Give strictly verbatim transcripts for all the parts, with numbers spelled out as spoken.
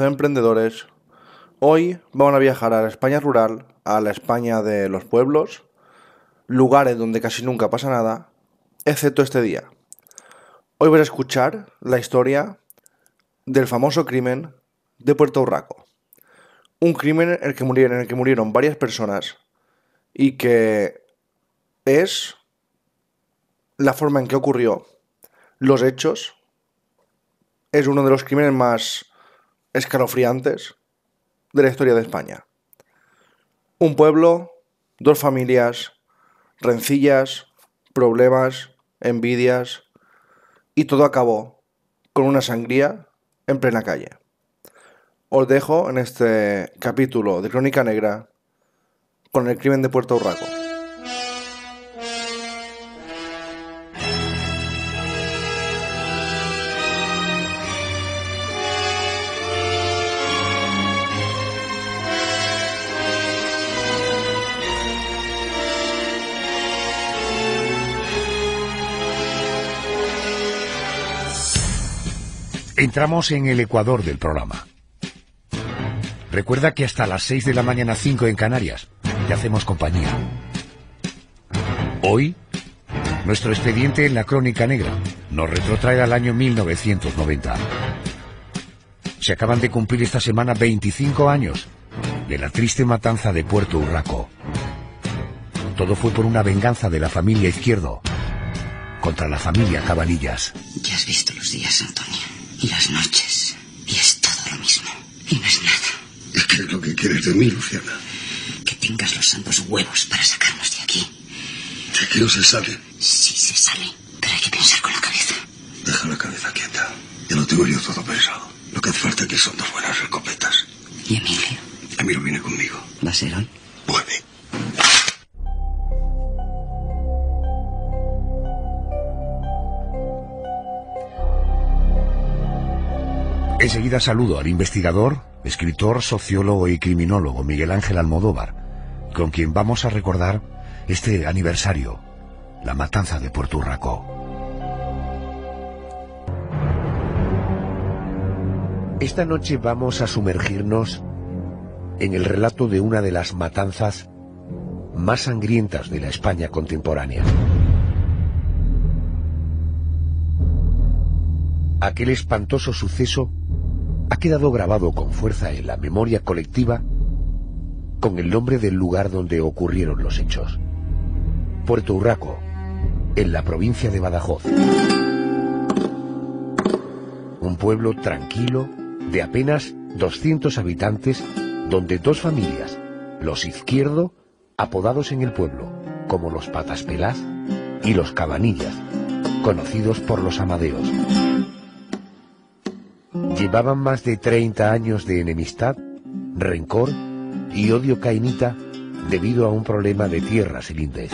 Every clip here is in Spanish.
Emprendedores, hoy van a viajar a la España rural, a la España de los pueblos, lugares donde casi nunca pasa nada, excepto este día. Hoy vas a escuchar la historia del famoso crimen de Puerto Hurraco, un crimen en el que murieron, en el que murieron varias personas y que es la forma en que ocurrió, los hechos, es uno de los crímenes más escalofriantes de la historia de España. Un pueblo, dos familias, rencillas, problemas, envidias, y todo acabó con una sangría en plena calle. Os dejo en este capítulo de Crónica Negra con el crimen de Puerto Hurraco. Entramos en el ecuador del programa. Recuerda que hasta las seis de la mañana, cinco en Canarias, te hacemos compañía. Hoy, nuestro expediente en la Crónica Negra nos retrotrae al año mil novecientos noventa. Se acaban de cumplir esta semana veinticinco años de la triste matanza de Puerto Hurraco. Todo fue por una venganza de la familia Izquierdo contra la familia Cabanillas. Ya has visto los días, Antonio. Y las noches, y es todo lo mismo, y no es nada. ¿Qué es lo que quieres de mí, Luciana? Que tengas los santos huevos para sacarnos de aquí. De aquí no se sale. Sí se sale, pero hay que pensar con la cabeza. Deja la cabeza quieta, ya lo tengo yo todo pensado. Lo que hace falta aquí son dos buenas escopetas. ¿Y Emilio? Emilio viene conmigo. ¿Va a ser hoy? Vuelve. Enseguida saludo al investigador, escritor, sociólogo y criminólogo Miguel Ángel Almodóvar, con quien vamos a recordar este aniversario, la matanza de Puerto Hurraco. Esta noche vamos a sumergirnos en el relato de una de las matanzas más sangrientas de la España contemporánea. Aquel espantoso suceso ha quedado grabado con fuerza en la memoria colectiva con el nombre del lugar donde ocurrieron los hechos. Puerto Hurraco, en la provincia de Badajoz. Un pueblo tranquilo de apenas doscientos habitantes donde dos familias, los Izquierdo, apodados en el pueblo como los Pataspelás, y los Cabanillas, conocidos por los Amadeos. Llevaban más de treinta años de enemistad, rencor y odio cainita debido a un problema de tierras lindes.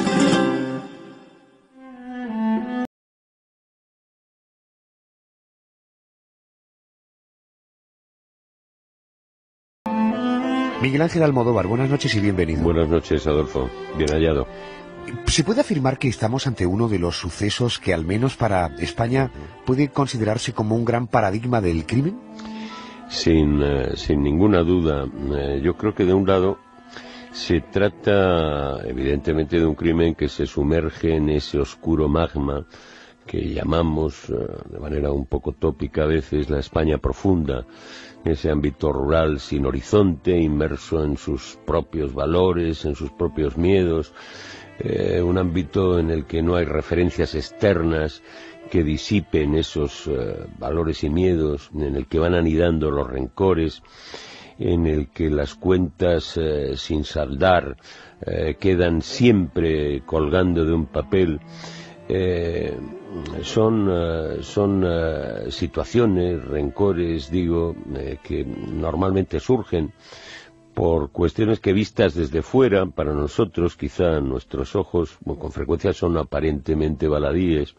Miguel Ángel Almodóvar, buenas noches y bienvenido. Buenas noches, Adolfo. Bien hallado. ¿Se puede afirmar que estamos ante uno de los sucesos que, al menos para España, puede considerarse como un gran paradigma del crimen? Sin, eh, sin ninguna duda. Eh, yo creo que, de un lado, se trata evidentemente de un crimen que se sumerge en ese oscuro magma que llamamos, eh, de manera un poco tópica a veces, la España profunda. Ese ámbito rural sin horizonte, inmerso en sus propios valores, en sus propios miedos. Eh, un ámbito en el que no hay referencias externas que disipen esos eh, valores y miedos, en el que van anidando los rencores, en el que las cuentas eh, sin saldar eh, quedan siempre colgando de un papel. Eh, son uh, son uh, situaciones, rencores, digo, eh, que normalmente surgen por cuestiones que, vistas desde fuera, para nosotros, quizá nuestros ojos, con frecuencia son aparentemente baladíes.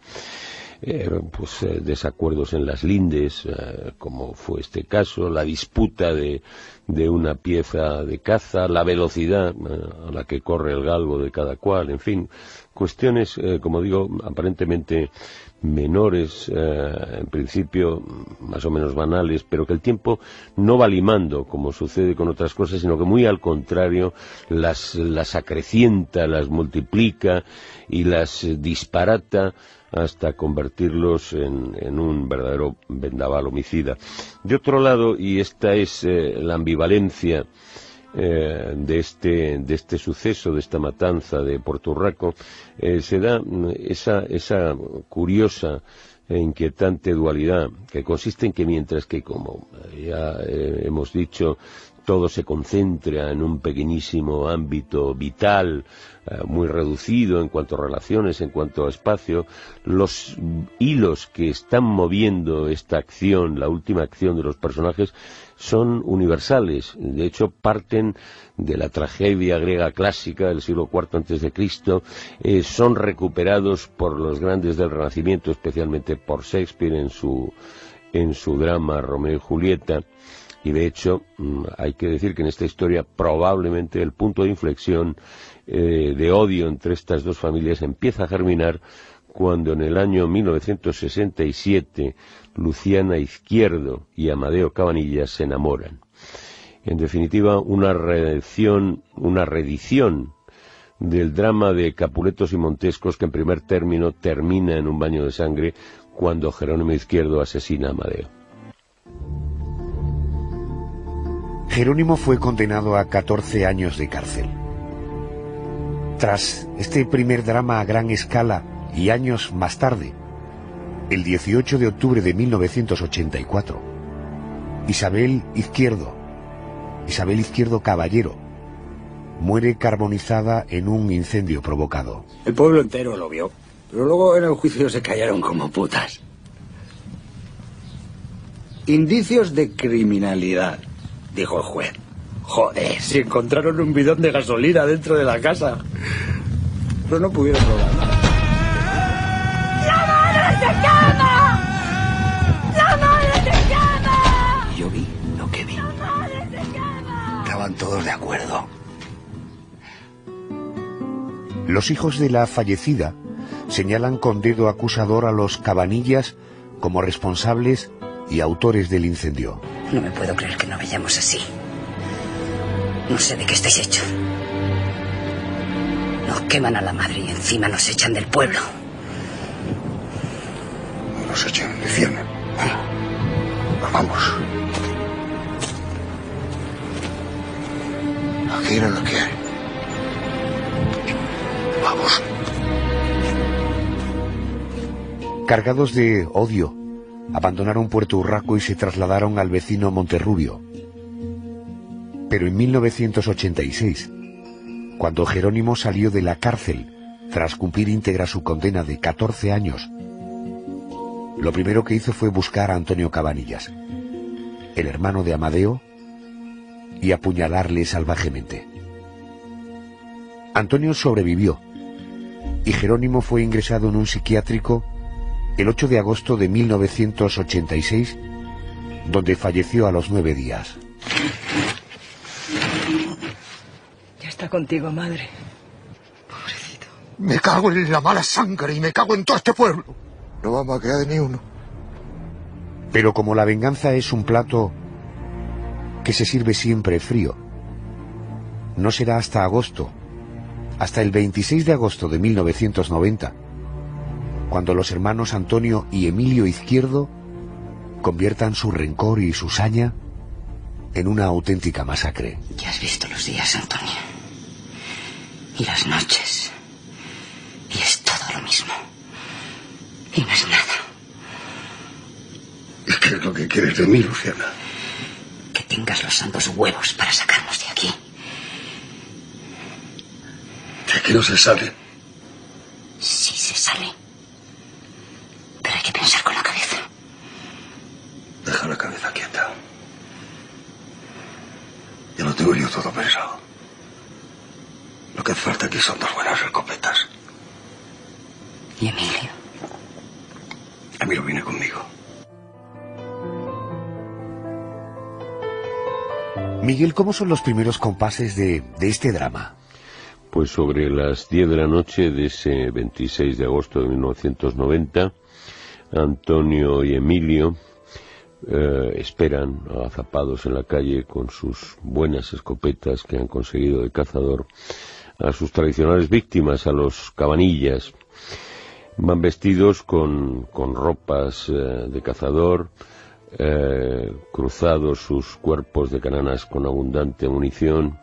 eh, pues, eh, desacuerdos en las lindes, eh, como fue este caso, la disputa de, de una pieza de caza, la velocidad eh, a la que corre el galgo de cada cual, en fin, cuestiones, eh, como digo, aparentemente menores, eh, en principio más o menos banales, pero que el tiempo no va limando, como sucede con otras cosas, sino que muy al contrario las, las acrecienta, las multiplica y las disparata hasta convertirlos en, en un verdadero vendaval homicida. De otro lado, y esta es eh, la ambivalencia Eh, de este de este suceso, de esta matanza de Puerto Hurraco, eh, se da esa, esa curiosa e inquietante dualidad que consiste en que mientras que, como ya eh, hemos dicho, todo se concentra en un pequeñísimo ámbito vital, eh, muy reducido en cuanto a relaciones, en cuanto a espacio, los hilos que están moviendo esta acción, la última acción de los personajes, son universales. De hecho, parten de la tragedia griega clásica del siglo cuarto antes de Cristo, eh, son recuperados por los grandes del Renacimiento, especialmente por Shakespeare en su, en su drama Romeo y Julieta. Y de hecho, hay que decir que en esta historia probablemente el punto de inflexión eh, de odio entre estas dos familias empieza a germinar cuando en el año mil novecientos sesenta y siete Luciana Izquierdo y Amadeo Cabanillas se enamoran. En definitiva, una reedición, una reedición del drama de Capuletos y Montescos, que en primer término termina en un baño de sangre cuando Jerónimo Izquierdo asesina a Amadeo. Jerónimo fue condenado a catorce años de cárcel. Tras este primer drama a gran escala y años más tarde, el dieciocho de octubre de mil novecientos ochenta y cuatro, Isabel Izquierdo, Isabel Izquierdo Caballero, muere carbonizada en un incendio provocado. El pueblo entero lo vio, pero luego en el juicio se callaron como putas. Indicios de criminalidad, dijo el juez. Joder, si encontraron un bidón de gasolina dentro de la casa. Pero no pudieron probar nada. ¡La madre se llama! ¡La madre se llama! Yo vi lo que vi. ¡La madre se llama! Estaban todos de acuerdo. Los hijos de la fallecida señalan con dedo acusador a los Cabanillas como responsables y autores del incendio. No me puedo creer que no vayamos así. No sé de qué estáis hechos. Nos queman a la madre y encima nos echan del pueblo. Nos echan, le cierran. Nos vamos. Aquí era lo que hay. Vamos. Cargados de odio, abandonaron Puerto Hurraco y se trasladaron al vecino Monterrubio. Pero en mil novecientos ochenta y seis, cuando Jerónimo salió de la cárcel tras cumplir íntegra su condena de catorce años, lo primero que hizo fue buscar a Antonio Cabanillas, el hermano de Amadeo, y apuñalarle salvajemente. Antonio sobrevivió y Jerónimo fue ingresado en un psiquiátrico el ocho de agosto de mil novecientos ochenta y seis, donde falleció a los nueve días. Ya está contigo, madre. Pobrecito. Me cago en la mala sangre y me cago en todo este pueblo. No vamos a quedar ni uno. Pero como la venganza es un plato que se sirve siempre frío, no será hasta agosto, hasta el veintiséis de agosto de mil novecientos noventa, cuando los hermanos Antonio y Emilio Izquierdo conviertan su rencor y su saña en una auténtica masacre. Ya has visto los días, Antonio, y las noches, y es todo lo mismo, y no es nada. ¿Qué es lo que quieres de mí, Luciana? Que tengas los santos huevos para sacarnos de aquí. De aquí no se sale. Sí se sale. Pero hay que pensar con la cabeza. Deja la cabeza quieta. Ya lo tengo yo todo pensado. Lo que falta aquí son dos buenas escopetas. ¿Y Emilio? A mí no viene conmigo. Miguel, ¿cómo son los primeros compases de, de este drama? Pues sobre las diez de la noche de ese veintiséis de agosto de mil novecientos noventa, Antonio y Emilio eh, esperan agazapados en la calle con sus buenas escopetas que han conseguido de cazador a sus tradicionales víctimas, a los Cabanillas. Van vestidos con, con ropas eh, de cazador, eh, cruzados sus cuerpos de cananas con abundante munición,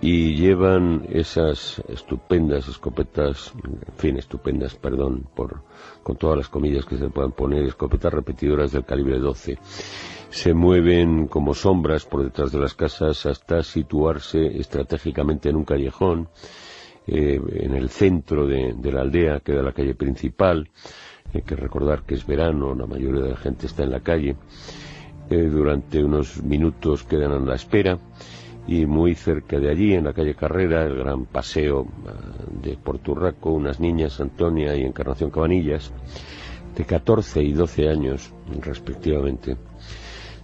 y llevan esas estupendas escopetas, en fin, estupendas, perdón, por con todas las comillas que se puedan poner, escopetas repetidoras del calibre doce. Se mueven como sombras por detrás de las casas hasta situarse estratégicamente en un callejón, eh, en el centro de, de la aldea, que da la calle principal. Hay que recordar que es verano, la mayoría de la gente está en la calle. Eh, durante unos minutos quedan a la espera. Y muy cerca de allí, en la calle Carrera, el gran paseo de Puerto Hurraco, unas niñas, Antonia y Encarnación Cabanillas, de catorce y doce años respectivamente,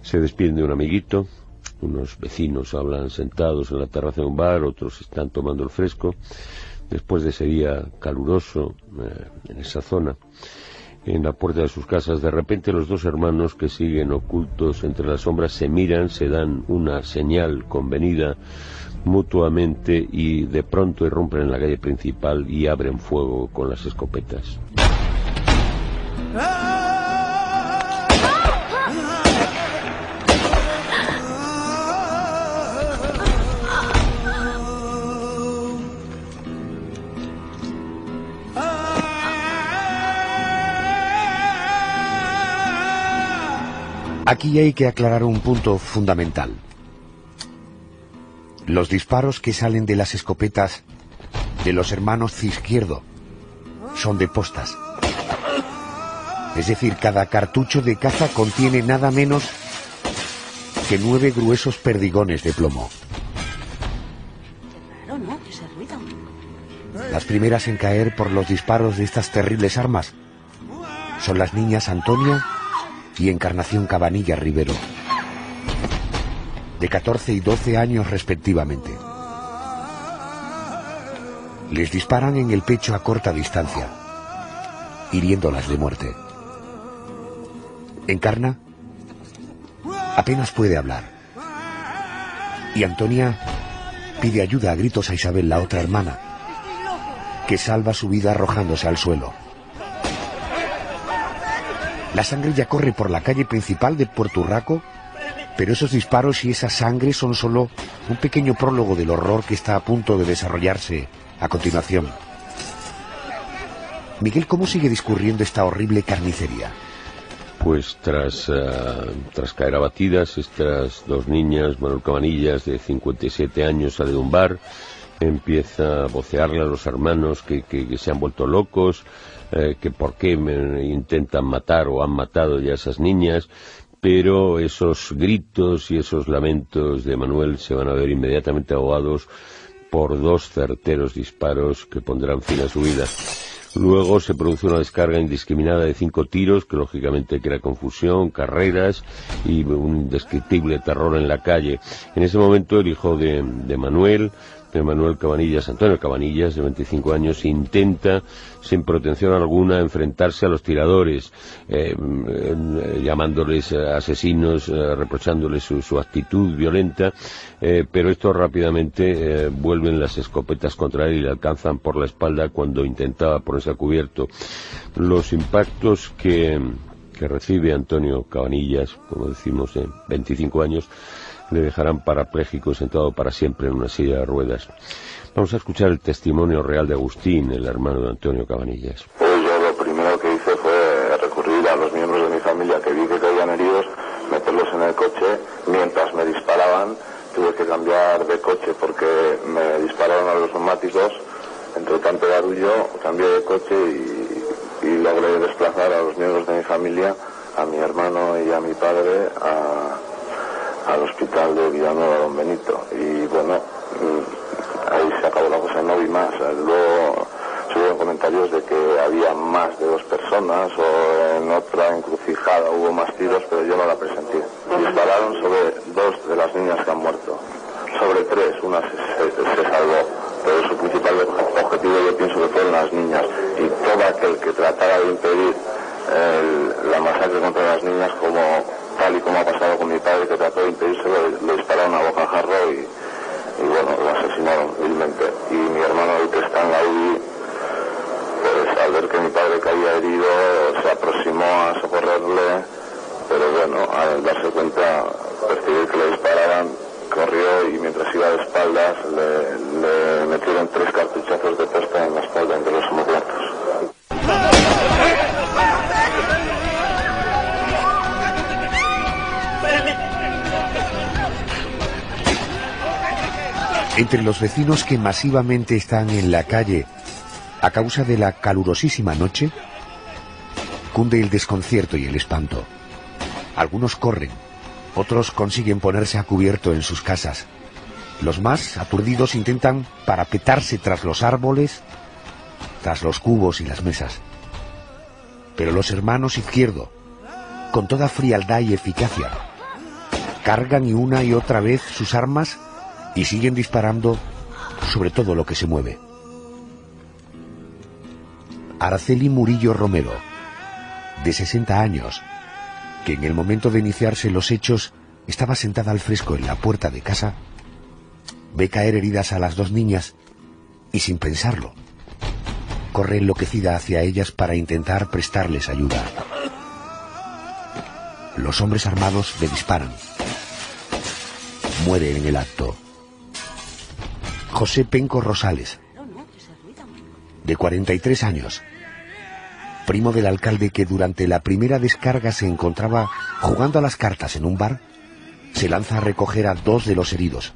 se despiden de un amiguito. Unos vecinos hablan sentados en la terraza de un bar, otros están tomando el fresco, después de ese día caluroso eh, en esa zona. En la puerta de sus casas, de repente, los dos hermanos, que siguen ocultos entre las sombras, se miran, se dan una señal convenida mutuamente y de pronto irrumpen en la calle principal y abren fuego con las escopetas. Aquí hay que aclarar un punto fundamental. Los disparos que salen de las escopetas de los hermanos Izquierdo son de postas. Es decir, cada cartucho de caza contiene nada menos que nueve gruesos perdigones de plomo. Las primeras en caer por los disparos de estas terribles armas son las niñas Antonia y Encarnación Cabanillas Rivero, de catorce y doce años respectivamente. Les disparan en el pecho a corta distancia, hiriéndolas de muerte. Encarna apenas puede hablar, y Antonia pide ayuda a gritos a Isabel, la otra hermana, que salva su vida arrojándose al suelo. La sangre ya corre por la calle principal de Puerto Hurraco, pero esos disparos y esa sangre son solo un pequeño prólogo del horror que está a punto de desarrollarse a continuación. Miguel, ¿cómo sigue discurriendo esta horrible carnicería? Pues tras, uh, tras caer abatidas, estas dos niñas, Manuel Cabanillas, de cincuenta y siete años, sale de un bar, empieza a vocearle a los hermanos que, que, que se han vuelto locos, Eh, que por qué me intentan matar o han matado ya a esas niñas, pero esos gritos y esos lamentos de Manuel se van a ver inmediatamente ahogados por dos certeros disparos que pondrán fin a su vida. Luego se produce una descarga indiscriminada de cinco tiros, que lógicamente crea confusión, carreras y un indescriptible terror en la calle. En ese momento el hijo de, de Manuel... De Manuel Cabanillas, Antonio Cabanillas, de veinticinco años, intenta, sin protección alguna, enfrentarse a los tiradores, eh, eh, llamándoles asesinos, eh, reprochándoles su, su actitud violenta, eh, pero estos rápidamente eh, vuelven las escopetas contra él y le alcanzan por la espalda cuando intentaba ponerse a cubierto. Los impactos que, que recibe Antonio Cabanillas, como decimos, de veinticinco años, le dejarán parapléjico, sentado para siempre en una silla de ruedas. Vamos a escuchar el testimonio real de Agustín, el hermano de Antonio Cabanillas. Pues yo lo primero que hice fue recurrir a los miembros de mi familia que vi que caían heridos, meterlos en el coche. Mientras me disparaban, tuve que cambiar de coche porque me dispararon a los neumáticos. Entre tanto barullo, cambié de coche y, y logré desplazar a los miembros de mi familia, a mi hermano y a mi padre, a... al hospital de Villanueva Don Benito. Y bueno, ahí se acabó la cosa, no vi más. Luego estuvieron comentarios de que había más de dos personas, o en otra encrucijada hubo más tiros, pero yo no la presenté. Dispararon sobre dos de las niñas que han muerto, sobre tres, una se, se, se salvó, pero su principal objetivo yo pienso que fueron las niñas, y todo aquel que tratara de impedir el, la masacre contra las niñas, como tal y como ha pasado con mi padre, que trató de impedírselo, le, le dispararon a bocajarro y... y bueno, lo asesinaron vilmente. Y mi hermano, el que está en la U B I, pues al ver que mi padre caía herido, se aproximó a socorrerle, pero bueno, al darse cuenta, percibir que le disparaban, corrió y mientras iba de espaldas, le, le metieron tres cartuchazos de pesta en la espalda entre los homoplatos. Entre los vecinos que masivamente están en la calle a causa de la calurosísima noche, cunde el desconcierto y el espanto. Algunos corren, otros consiguen ponerse a cubierto en sus casas. Los más aturdidos intentan parapetarse tras los árboles, tras los cubos y las mesas. Pero los hermanos Izquierdo, con toda frialdad y eficacia, cargan y una y otra vez sus armas y siguen disparando sobre todo lo que se mueve. Araceli Murillo Romero, de sesenta años, que en el momento de iniciarse los hechos estaba sentada al fresco en la puerta de casa, ve caer heridas a las dos niñas y, sin pensarlo, corre enloquecida hacia ellas para intentar prestarles ayuda. Los hombres armados le disparan. Muere en el acto. José Penco Rosales, de cuarenta y tres años, primo del alcalde que durante la primera descarga se encontraba jugando a las cartas en un bar, se lanza a recoger a dos de los heridos.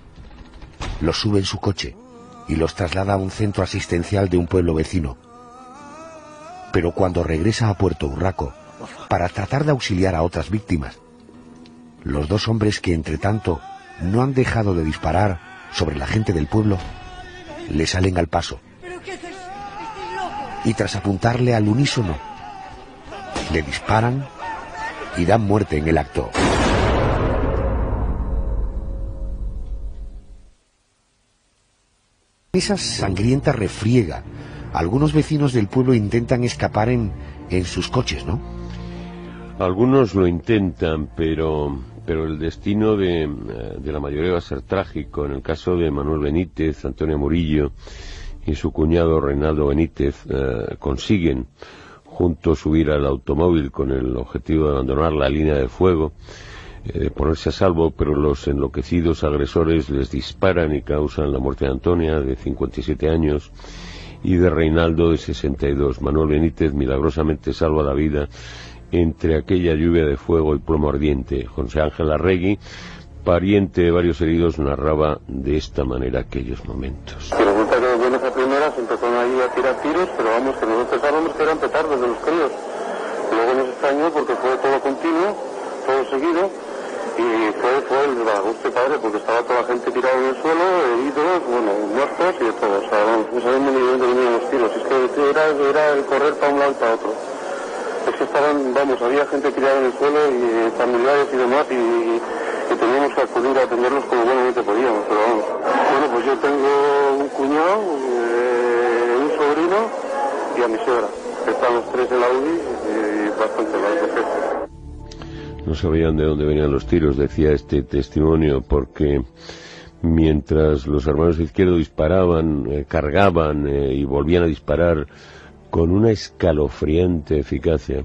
Los sube en su coche y los traslada a un centro asistencial de un pueblo vecino. Pero cuando regresa a Puerto Hurraco para tratar de auxiliar a otras víctimas, los dos hombres que entre tanto no han dejado de disparar sobre la gente del pueblo le salen al paso y, tras apuntarle al unísono, le disparan y dan muerte en el acto. Esa sangrienta refriega, algunos vecinos del pueblo intentan escapar en, en sus coches, ¿no? Algunos lo intentan, pero... pero el destino de, de la mayoría va a ser trágico. En el caso de Manuel Benítez, Antonio Murillo y su cuñado Reinaldo Benítez eh, consiguen juntos subir al automóvil con el objetivo de abandonar la línea de fuego, eh, de ponerse a salvo, pero los enloquecidos agresores les disparan y causan la muerte de Antonia, de cincuenta y siete años, y de Reinaldo, de sesenta y dos. Manuel Benítez milagrosamente salva la vida entre aquella lluvia de fuego y plomo ardiente. José Ángel Arregui, pariente de varios heridos, narraba de esta manera aquellos momentos. Si resulta que de buenas a primeras empezaron ahí a tirar tiros, pero vamos, que nosotros pensábamos que eran petardos de los críos. Luego nos extrañó porque fue todo continuo, todo seguido, y fue, fue el disgusto padre, porque estaba toda la gente tirada en el suelo, heridos, bueno, muertos y de todo. O sea, no sabemos ni dónde venían los tiros. Es que era, era el correr para un lado y para otro. Es que estaban, vamos, había gente tirada en el suelo y familiares y demás, y, y, y teníamos que acudir a atenderlos como buenamente podíamos, pero vamos. Bueno, pues yo tengo un cuñado, eh, un sobrino y a mi suegra. Están los tres en la U B I y bastante mal. No sabían de dónde venían los tiros, decía este testimonio, porque mientras los hermanos Izquierdo disparaban, eh, cargaban eh, y volvían a disparar con una escalofriante eficacia,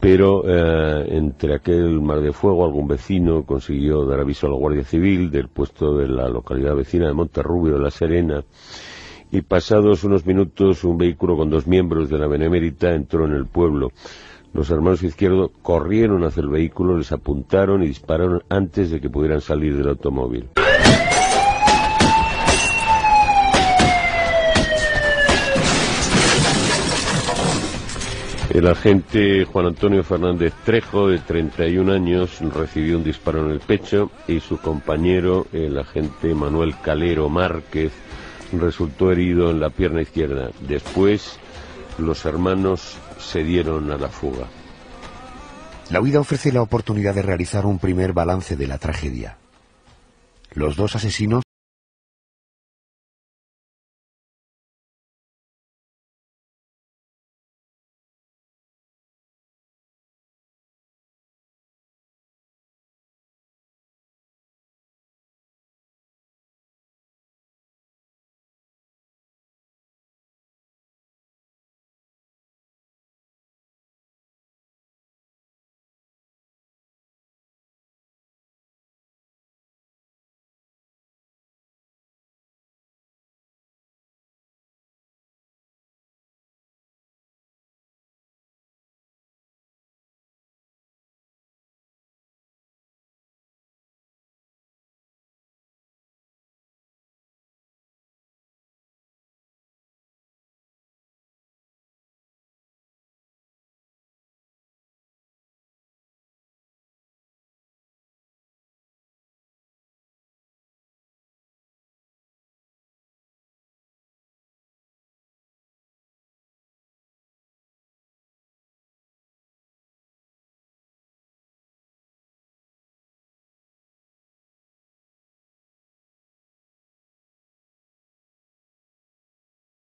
pero eh, entre aquel mar de fuego algún vecino consiguió dar aviso a la Guardia Civil del puesto de la localidad vecina de Monterrubio de la Serena, y pasados unos minutos un vehículo con dos miembros de la Benemérita entró en el pueblo. Los hermanos Izquierdo corrieron hacia el vehículo, les apuntaron y dispararon antes de que pudieran salir del automóvil. El agente Juan Antonio Fernández Trejo, de treinta y un años, recibió un disparo en el pecho, y su compañero, el agente Manuel Calero Márquez, resultó herido en la pierna izquierda. Después, los hermanos se dieron a la fuga. La huida ofrece la oportunidad de realizar un primer balance de la tragedia. Los dos asesinos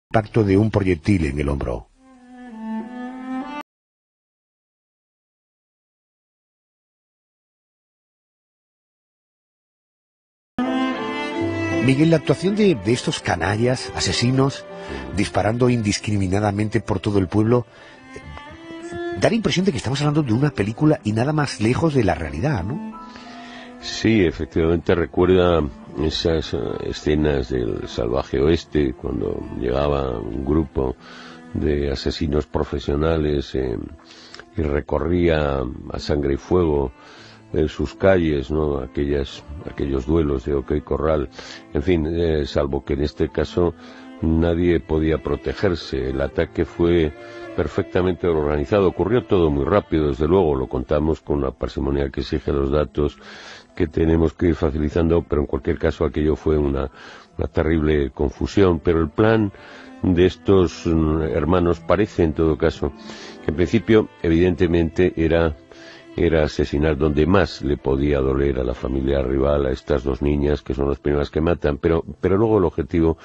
impacto de un proyectil en el hombro. Miguel, la actuación de, de estos canallas, asesinos, disparando indiscriminadamente por todo el pueblo, da la impresión de que estamos hablando de una película y nada más lejos de la realidad, ¿no? Sí, efectivamente recuerda esas escenas del salvaje oeste, cuando llegaba un grupo de asesinos profesionales eh, y recorría a sangre y fuego en sus calles, ¿no? Aquellas, aquellos duelos de OK Corral. En fin, eh, salvo que en este caso nadie podía protegerse. El ataque fue perfectamente organizado, ocurrió todo muy rápido, desde luego, lo contamos con la parsimonia que exige los datos que tenemos que ir facilitando, pero en cualquier caso aquello fue una, una terrible confusión. Pero el plan de estos hermanos parece, en todo caso, que en principio, evidentemente, era, era asesinar donde más le podía doler a la familia rival, a estas dos niñas, que son las primeras que matan, pero, pero luego el objetivo,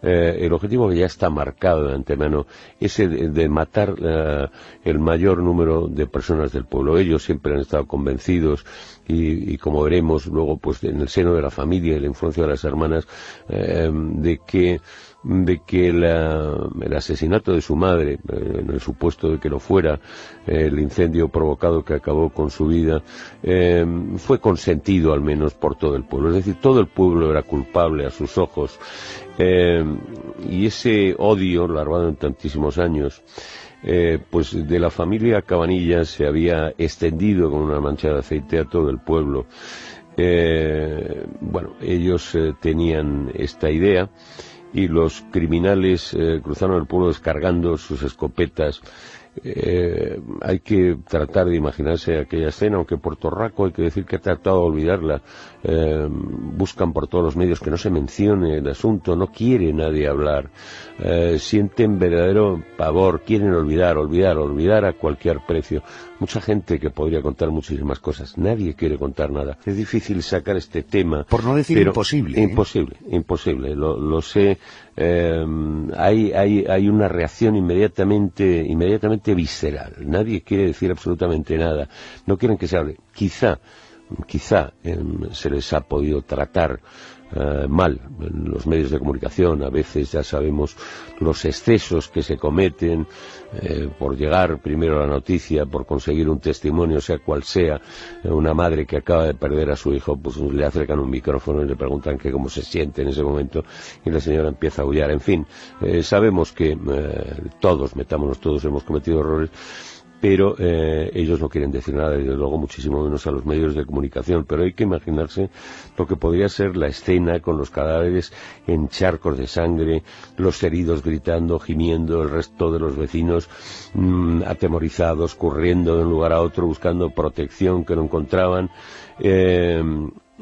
eh, el objetivo que ya está marcado de antemano, es el de matar eh, el mayor número de personas del pueblo. Ellos siempre han estado convencidos, y, y como veremos luego, pues en el seno de la familia y la influencia de las hermanas, eh, de que de que la, el asesinato de su madre, en el supuesto de que lo fuera, el incendio provocado que acabó con su vida, eh, fue consentido al menos por todo el pueblo. Es decir, todo el pueblo era culpable a sus ojos. Eh, y ese odio, larvado en tantísimos años, Eh, pues de la familia Cabanillas se había extendido con una mancha de aceite a todo el pueblo. Eh, bueno, ellos eh, tenían esta idea, y los criminales eh, cruzaron el pueblo descargando sus escopetas. Eh, hay que tratar de imaginarse aquella escena, aunque Puerto Hurraco, hay que decir que ha tratado de olvidarla. Eh, buscan por todos los medios que no se mencione el asunto, no quiere nadie hablar. Eh, sienten verdadero pavor, quieren olvidar, olvidar, olvidar a cualquier precio. Mucha gente que podría contar muchísimas cosas, nadie quiere contar nada. Es difícil sacar este tema, por no decir imposible. ¿eh? Imposible, imposible, lo, lo sé. Eh, hay, hay, hay una reacción inmediatamente, inmediatamente visceral. Nadie quiere decir absolutamente nada. No quieren que se hable. Quizá, quizá eh, se les ha podido tratar eh, mal en los medios de comunicación. A veces ya sabemos los excesos que se cometen eh, por llegar primero a la noticia, por conseguir un testimonio, sea cual sea. Una madre que acaba de perder a su hijo, pues le acercan un micrófono y le preguntan que cómo se siente en ese momento, y la señora empieza a aullar. En fin, eh, sabemos que eh, todos, metámonos todos, hemos cometido errores, pero eh, ellos no quieren decir nada, desde luego, muchísimo menos a los medios de comunicación. Pero hay que imaginarse lo que podría ser la escena, con los cadáveres en charcos de sangre, los heridos gritando, gimiendo, el resto de los vecinos mmm, atemorizados, corriendo de un lugar a otro, buscando protección que no encontraban. Eh,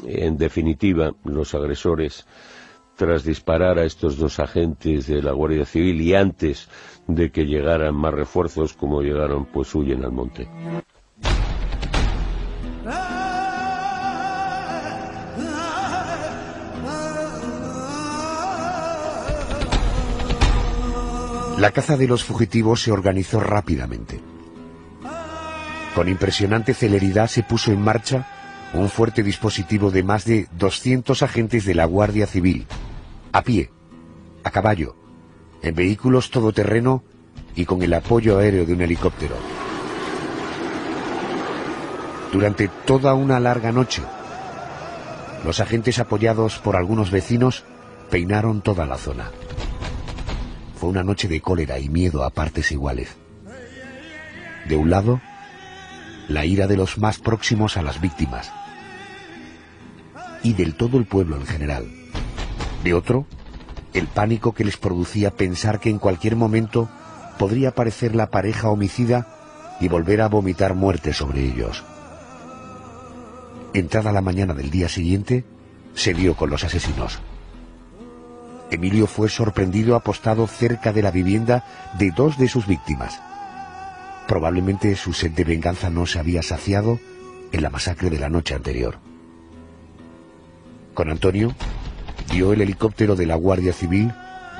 en definitiva, los agresores tras disparar a estos dos agentes de la Guardia Civil y antes de que llegaran más refuerzos, como llegaron, pues huyen al monte. La caza de los fugitivos se organizó rápidamente. Con impresionante celeridad se puso en marcha un fuerte dispositivo de más de doscientos agentes de la Guardia Civil, a pie, a caballo, en vehículos todoterreno y con el apoyo aéreo de un helicóptero. Durante toda una larga noche, los agentes, apoyados por algunos vecinos, peinaron toda la zona. Fue una noche de cólera y miedo a partes iguales. De un lado, la ira de los más próximos a las víctimas y del todo el pueblo en general. De otro, el pánico que les producía pensar que en cualquier momento podría aparecer la pareja homicida y volver a vomitar muerte sobre ellos. Entrada la mañana del día siguiente, se dio con los asesinos. Emilio fue sorprendido apostado cerca de la vivienda de dos de sus víctimas. Probablemente su sed de venganza no se había saciado en la masacre de la noche anterior. Con Antonio vio el helicóptero de la Guardia Civil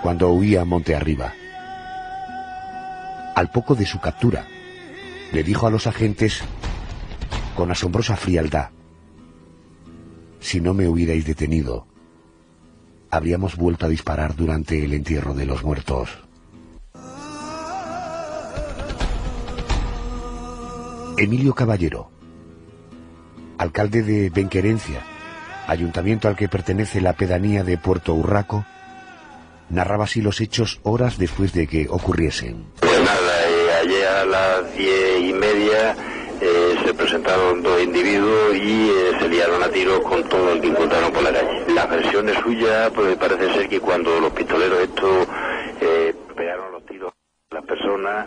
cuando huía monte arriba. Al poco de su captura, le dijo a los agentes con asombrosa frialdad: si no me hubierais detenido, habríamos vuelto a disparar durante el entierro de los muertos. Emilio Caballero, alcalde de Benquerencia, ayuntamiento al que pertenece la pedanía de Puerto Hurraco, narraba así los hechos horas después de que ocurriesen. Pues nada, eh, ayer a las diez y media eh, se presentaron dos individuos y eh, se liaron a tiros con todo el que encontraron por la calle. Las versiones suyas, pues parece ser que cuando los pistoleros estos eh, pegaron los tiros a las personas,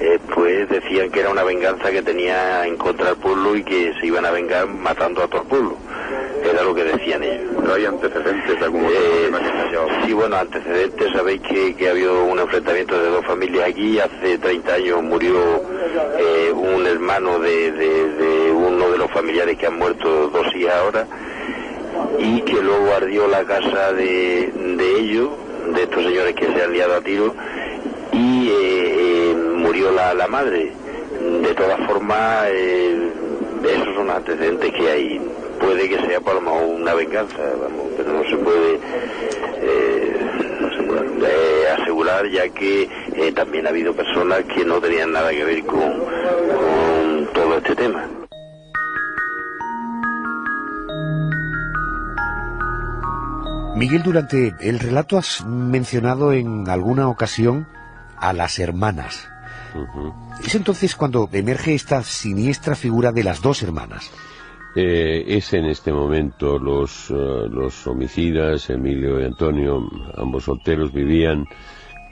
Eh, pues decían que era una venganza que tenía en contra del pueblo y que se iban a vengar matando a todo el pueblo. Era lo que decían ellos. ¿No hay antecedentes acumulados? Eh, sí, bueno, antecedentes. Sabéis que, que ha habido un enfrentamiento de dos familias aquí. Hace treinta años murió eh, un hermano de, de, de uno de los familiares que han muerto, dos hijas ahora, y que luego ardió la casa de, de ellos, de estos señores que se han liado a tiro, y eh, eh, murió la, la madre. De todas formas, eh, esos son los antecedentes que hay. Puede que sea por lo mejor una venganza, vamos, pero no se puede eh, no se puede eh, asegurar, ya que eh, también ha habido personas que no tenían nada que ver con, con todo este tema. Miguel, durante el relato has mencionado en alguna ocasión a las hermanas. Uh-huh. Es entonces cuando emerge esta siniestra figura de las dos hermanas. Eh, es en este momento. Los, uh, los homicidas, Emilio y Antonio, ambos solteros, vivían,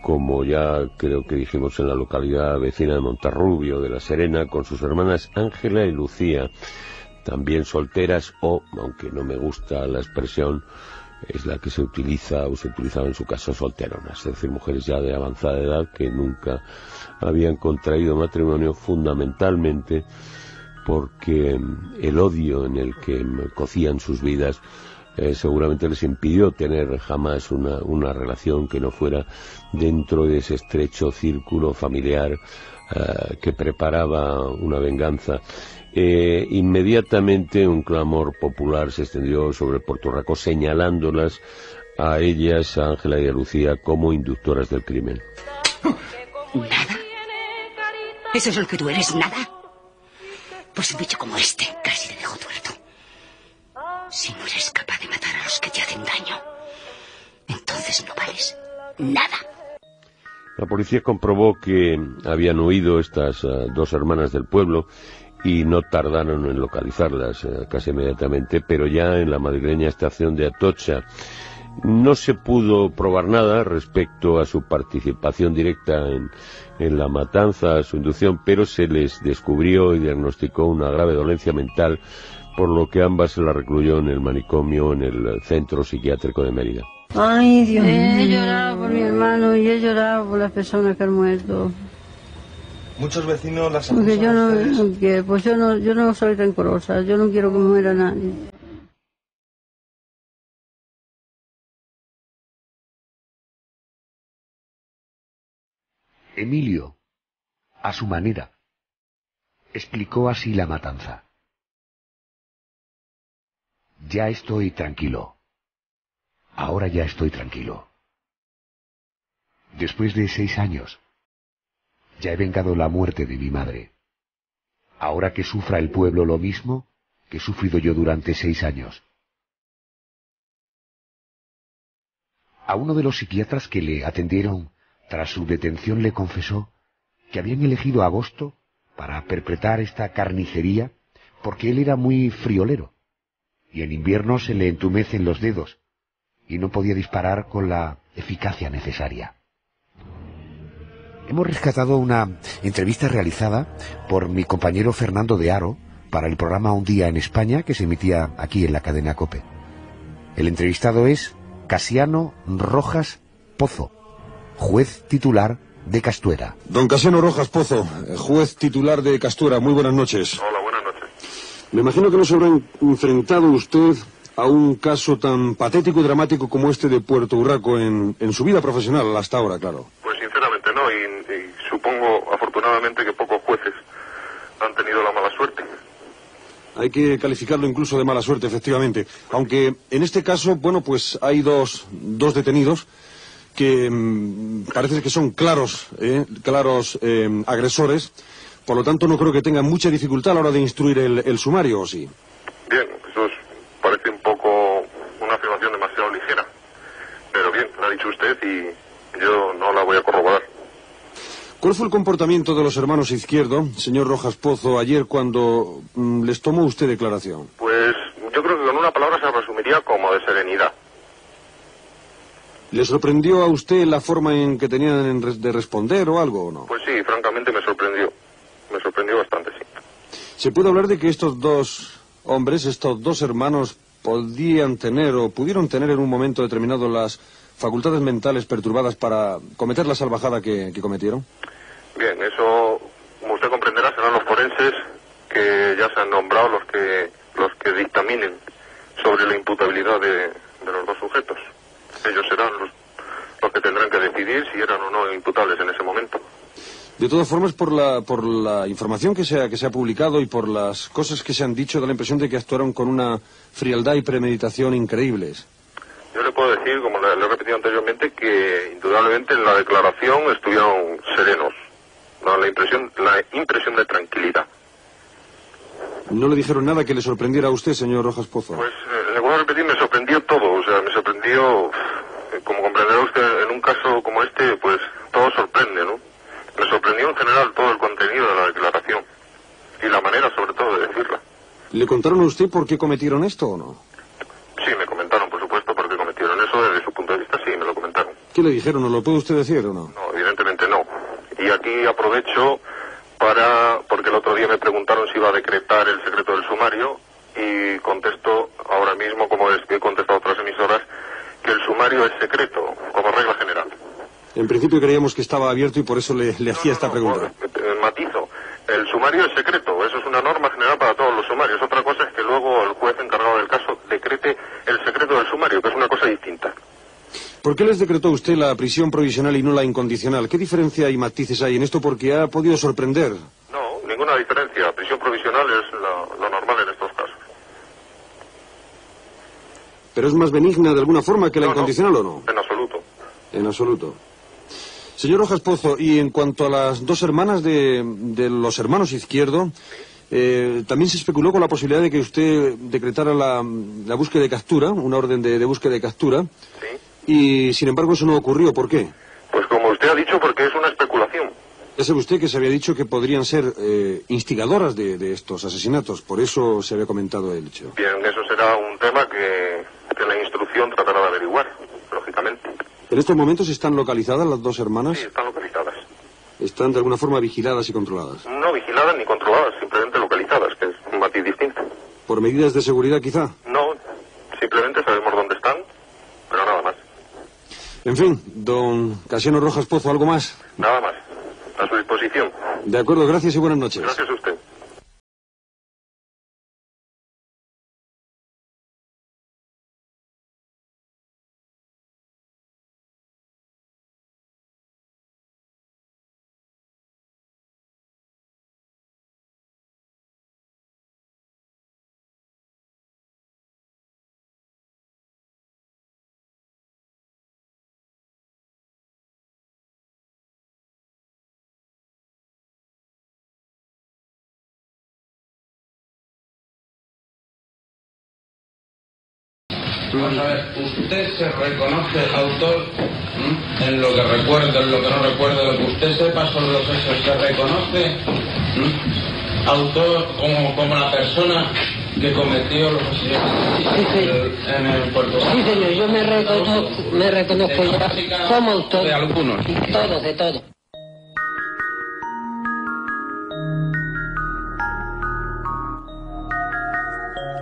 como ya creo que dijimos, en la localidad vecina de Monterrubio, de La Serena, con sus hermanas Ángela y Lucía, también solteras, o, aunque no me gusta la expresión, es la que se utiliza o se utilizaba en su caso, solteronas, es decir, mujeres ya de avanzada edad que nunca habían contraído matrimonio, fundamentalmente porque el odio en el que cocían sus vidas eh, seguramente les impidió tener jamás una, una relación que no fuera dentro de ese estrecho círculo familiar eh, que preparaba una venganza. Eh, inmediatamente un clamor popular se extendió sobre Puerto Hurraco, señalándolas a ellas, a Ángela y a Lucía, como inductoras del crimen. ¿Nada? ¿Eso es lo que tú eres, nada? Pues un bicho como este casi te dejó tuerto. Si no eres capaz de matar a los que te hacen daño, entonces no vales nada. La policía comprobó que habían huido estas uh, dos hermanas del pueblo y no tardaron en localizarlas eh, casi inmediatamente, pero ya en la madrileña estación de Atocha. No se pudo probar nada respecto a su participación directa en, en la matanza, su inducción, pero se les descubrió y diagnosticó una grave dolencia mental, por lo que ambas se la recluyó en el manicomio en el centro psiquiátrico de Mérida. Ay, Dios mío. He llorado por mi hermano y he llorado por las personas que han muerto. Muchos vecinos las acusan. Porque yo no, no pues yo no, yo no soy rencorosa, yo no quiero que muera nadie. Emilio, a su manera, explicó así la matanza. Ya estoy tranquilo. Ahora ya estoy tranquilo. Después de seis años, ya he vengado la muerte de mi madre. Ahora que sufra el pueblo lo mismo que he sufrido yo durante seis años. A uno de los psiquiatras que le atendieron tras su detención le confesó que habían elegido agosto para perpetrar esta carnicería porque él era muy friolero y en invierno se le entumecen los dedos y no podía disparar con la eficacia necesaria. Hemos rescatado una entrevista realizada por mi compañero Fernando de Haro para el programa Un Día en España, que se emitía aquí en la cadena COPE. El entrevistado es Casiano Rojas Pozo, juez titular de Castuera. Don Casiano Rojas Pozo, juez titular de Castuera, muy buenas noches. Hola, buenas noches. Me imagino que nos habrá enfrentado usted a un caso tan patético y dramático como este de Puerto Hurraco en, en su vida profesional hasta ahora, claro. Pues sinceramente no, y, y supongo afortunadamente que pocos jueces han tenido la mala suerte. Hay que calificarlo incluso de mala suerte, efectivamente. Aunque en este caso, bueno, pues hay dos, dos detenidos que mmm, parece que son claros, eh, claros eh, agresores. Por lo tanto, no creo que tengan mucha dificultad a la hora de instruir el, el sumario, ¿o sí? Bien, eso es... Parece un poco una afirmación demasiado ligera, pero bien, la ha dicho usted y yo no la voy a corroborar. ¿Cuál fue el comportamiento de los hermanos Izquierdo, señor Rojas Pozo, ayer cuando mm, les tomó usted declaración? Pues yo creo que con una palabra se resumiría como de serenidad. ¿Le sorprendió a usted la forma en que tenían de responder o algo o no? Pues sí, francamente me sorprendió, me sorprendió bastante, sí. ¿Se puede hablar de que estos dos... hombres, estos dos hermanos podían tener o pudieron tener en un momento determinado las facultades mentales perturbadas para cometer la salvajada que, que cometieron? Bien, eso, como usted comprenderá, serán los forenses que ya se han nombrado los que los que dictaminen sobre la imputabilidad de, de los dos sujetos. Ellos serán los, los que tendrán que decidir si eran o no imputables en ese momento. De todas formas, por la, por la información que se, ha, que se ha publicado y por las cosas que se han dicho, da la impresión de que actuaron con una frialdad y premeditación increíbles. Yo le puedo decir, como le, le he repetido anteriormente, que indudablemente en la declaración estuvieron serenos. No, la impresión, la impresión de tranquilidad. ¿No le dijeron nada que le sorprendiera a usted, señor Rojas Pozo? Pues, eh, le voy a repetir, me sorprendió todo. O sea, me sorprendió, como comprenderá usted, en un caso como este, pues todo sorprende, ¿no? Me sorprendió en general todo el contenido de la declaración y la manera, sobre todo, de decirla. ¿Le contaron a usted por qué cometieron esto o no? Sí, me comentaron, por supuesto, por qué cometieron eso. Desde su punto de vista, sí, me lo comentaron. ¿Qué le dijeron? ¿No lo puede usted decir o no? No, evidentemente no. Y aquí aprovecho para... porque el otro día me preguntaron si iba a decretar el secreto del sumario y contesto ahora mismo, como he contestado a otras emisoras, que el sumario es secreto, como regla general. En principio creíamos que estaba abierto y por eso le, le no, hacía no, esta no, pregunta. No, matizo. El sumario es secreto. Eso es una norma general para todos los sumarios. Otra cosa es que luego el juez encargado del caso decrete el secreto del sumario, que es una cosa distinta. ¿Por qué les decretó usted la prisión provisional y no la incondicional? ¿Qué diferencia y matices hay en esto? Porque ha podido sorprender. No, ninguna diferencia. Prisión provisional es lo, lo normal en estos casos. ¿Pero es más benigna de alguna forma que la no, incondicional no, o no? En absoluto. En absoluto. Señor Rojas Pozo, y en cuanto a las dos hermanas de, de los hermanos Izquierdo, eh, también se especuló con la posibilidad de que usted decretara la, la búsqueda de captura, una orden de, de búsqueda de captura, sí. Y sin embargo eso no ocurrió. ¿Por qué? Pues como usted ha dicho, porque es una especulación. Ya sabe usted que se había dicho que podrían ser eh, instigadoras de, de estos asesinatos, por eso se había comentado el hecho. Bien, eso será un tema que, que la instrucción tratará de averiguar, lógicamente. ¿En estos momentos están localizadas las dos hermanas? Sí, están localizadas. ¿Están de alguna forma vigiladas y controladas? No vigiladas ni controladas, simplemente localizadas, que es un matiz distinto. ¿Por medidas de seguridad quizá? No, simplemente sabemos dónde están, pero nada más. En fin, don Casiano Rojas Pozo, ¿algo más? Nada más. A su disposición. De acuerdo, gracias y buenas noches. Gracias a usted. Vamos a ver, usted se reconoce autor ¿m? en lo que recuerda, en lo que no recuerda, lo que usted sepa sobre los hechos, se reconoce ¿m? autor como, como la persona que cometió los asesinatos en el Puerto Hurraco. Sí, señor, yo me reconozco, me reconozco ya como autor de algunos. De todos, de todos.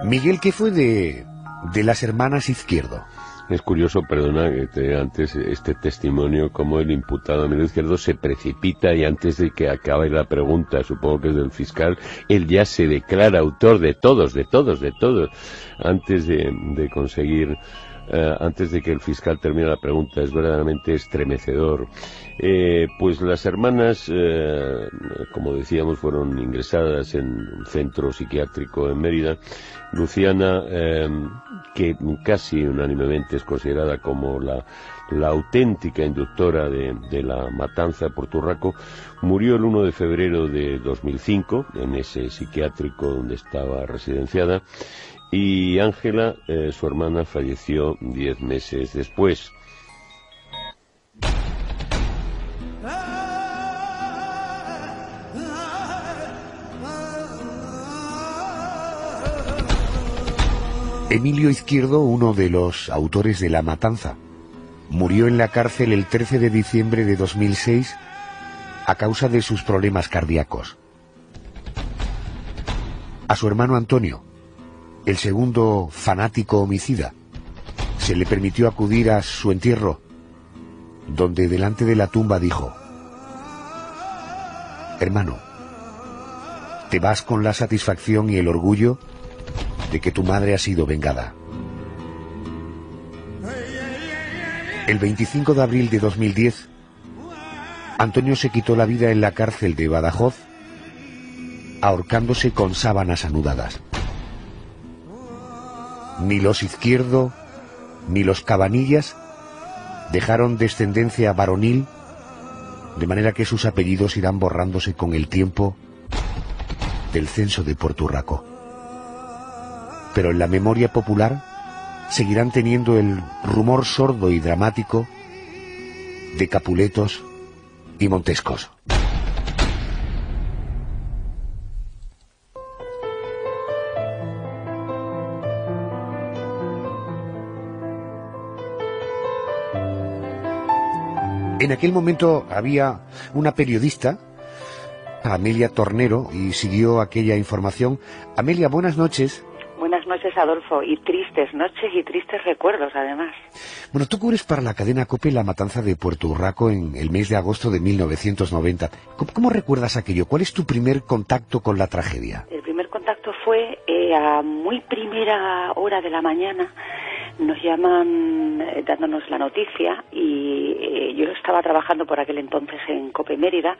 Miguel, ¿qué fue de...? De las hermanas Izquierdo. Es curioso, perdona, que te, antes este testimonio, como el imputado Emilio Izquierdo se precipita y antes de que acabe la pregunta, supongo que es del fiscal, él ya se declara autor de todos, de todos, de todos, antes de, de conseguir... Uh, antes de que el fiscal termine la pregunta. Es verdaderamente estremecedor. Eh, pues las hermanas, eh, como decíamos, fueron ingresadas en un centro psiquiátrico en Mérida. Luciana, eh, que casi unánimemente es considerada como la, la auténtica inductora de, de la matanza por Hurraco, murió el uno de febrero de dos mil cinco en ese psiquiátrico donde estaba residenciada. Y Ángela, eh, su hermana, falleció diez meses después. Emilio Izquierdo, uno de los autores de la matanza, murió en la cárcel el trece de diciembre de dos mil seis a causa de sus problemas cardíacos. A su hermano Antonio, el segundo fanático homicida, se le permitió acudir a su entierro, donde delante de la tumba dijo: hermano, te vas con la satisfacción y el orgullo de que tu madre ha sido vengada. El veinticinco de abril de dos mil diez, Antonio se quitó la vida en la cárcel de Badajoz, ahorcándose con sábanas anudadas. Ni los Izquierdo ni los Cabanillas dejaron descendencia varonil, de manera que sus apellidos irán borrándose con el tiempo del censo de Puerto Hurraco. Pero en la memoria popular seguirán teniendo el rumor sordo y dramático de Capuletos y Montescos. En aquel momento había una periodista, Amelia Tornero, y siguió aquella información. Amelia, buenas noches. Buenas noches, Adolfo, y tristes noches y tristes recuerdos, además. Bueno, tú cubres para la cadena COPE la matanza de Puerto Hurraco en el mes de agosto de mil novecientos noventa. ¿Cómo, cómo recuerdas aquello? ¿Cuál es tu primer contacto con la tragedia? El primer contacto fue eh, a muy primera hora de la mañana. Nos llaman eh, dándonos la noticia y eh, yo estaba trabajando por aquel entonces en COPE Mérida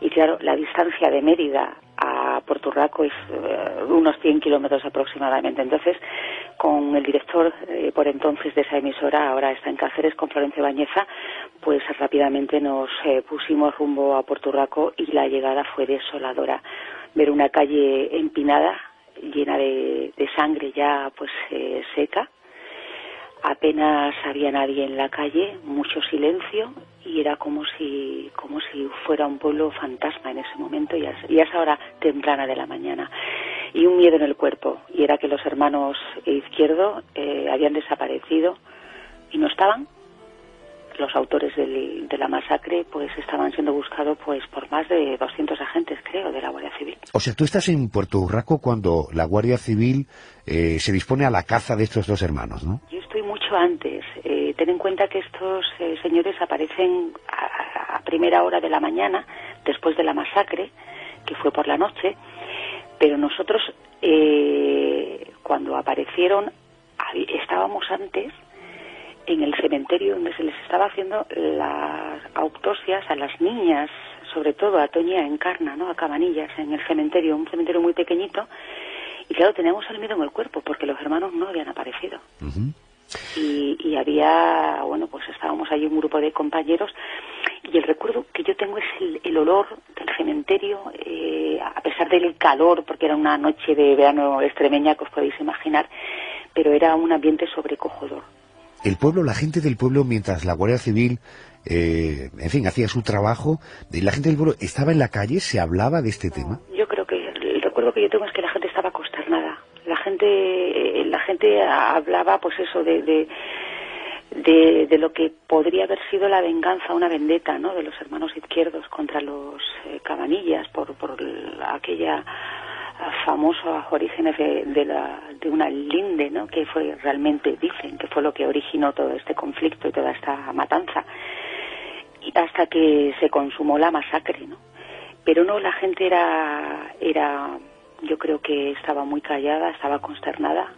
y claro, la distancia de Mérida a Puerto Hurraco es eh, unos cien kilómetros aproximadamente. Entonces, con el director eh, por entonces de esa emisora, ahora está en Cáceres, con Florencio Bañeza, pues rápidamente nos eh, pusimos rumbo a Puerto Hurraco y la llegada fue desoladora. Ver una calle empinada, llena de, de sangre ya pues eh, seca. Apenas había nadie en la calle, mucho silencio, y era como si como si fuera un pueblo fantasma en ese momento y a, y a esa hora temprana de la mañana. Y un miedo en el cuerpo, y era que los hermanos Izquierdo eh, habían desaparecido y no estaban. Los autores del, de la masacre pues estaban siendo buscados pues por más de doscientos agentes, creo, de la Guardia Civil. O sea, tú estás en Puerto Hurraco cuando la Guardia Civil eh, se dispone a la caza de estos dos hermanos, ¿no? Yo estoy mucho dicho antes, eh, ten en cuenta que estos eh, señores aparecen a, a primera hora de la mañana, después de la masacre, que fue por la noche, pero nosotros eh, cuando aparecieron estábamos antes en el cementerio donde se les estaba haciendo las autopsias a las niñas, sobre todo a Toña Encarna, ¿no? A Cabanillas, en el cementerio, un cementerio muy pequeñito, y claro, teníamos el miedo en el cuerpo porque los hermanos no habían aparecido. Uh-huh. y, y había, bueno, pues estábamos allí un grupo de compañeros, y el recuerdo que yo tengo es el, el olor del cementerio, eh, a pesar del calor, porque era una noche de verano extremeña, que os podéis imaginar, pero era un ambiente sobrecogedor. El pueblo, la gente del pueblo, mientras la Guardia Civil, eh, en fin, hacía su trabajo, la gente del pueblo estaba en la calle, se hablaba de este no, tema. Yo creo que el recuerdo que yo tengo es que la gente estaba consternada. La gente, la gente hablaba, pues eso, de, de, de, de lo que podría haber sido la venganza, una vendetta, ¿no? De los hermanos izquierdos contra los eh, Cabanillas por, por aquella famosos orígenes de, de, la, de una linde, ¿no? Que fue realmente, dicen, que fue lo que originó todo este conflicto y toda esta matanza, y hasta que se consumó la masacre, ¿no? Pero no, la gente era, era, yo creo que estaba muy callada, estaba consternada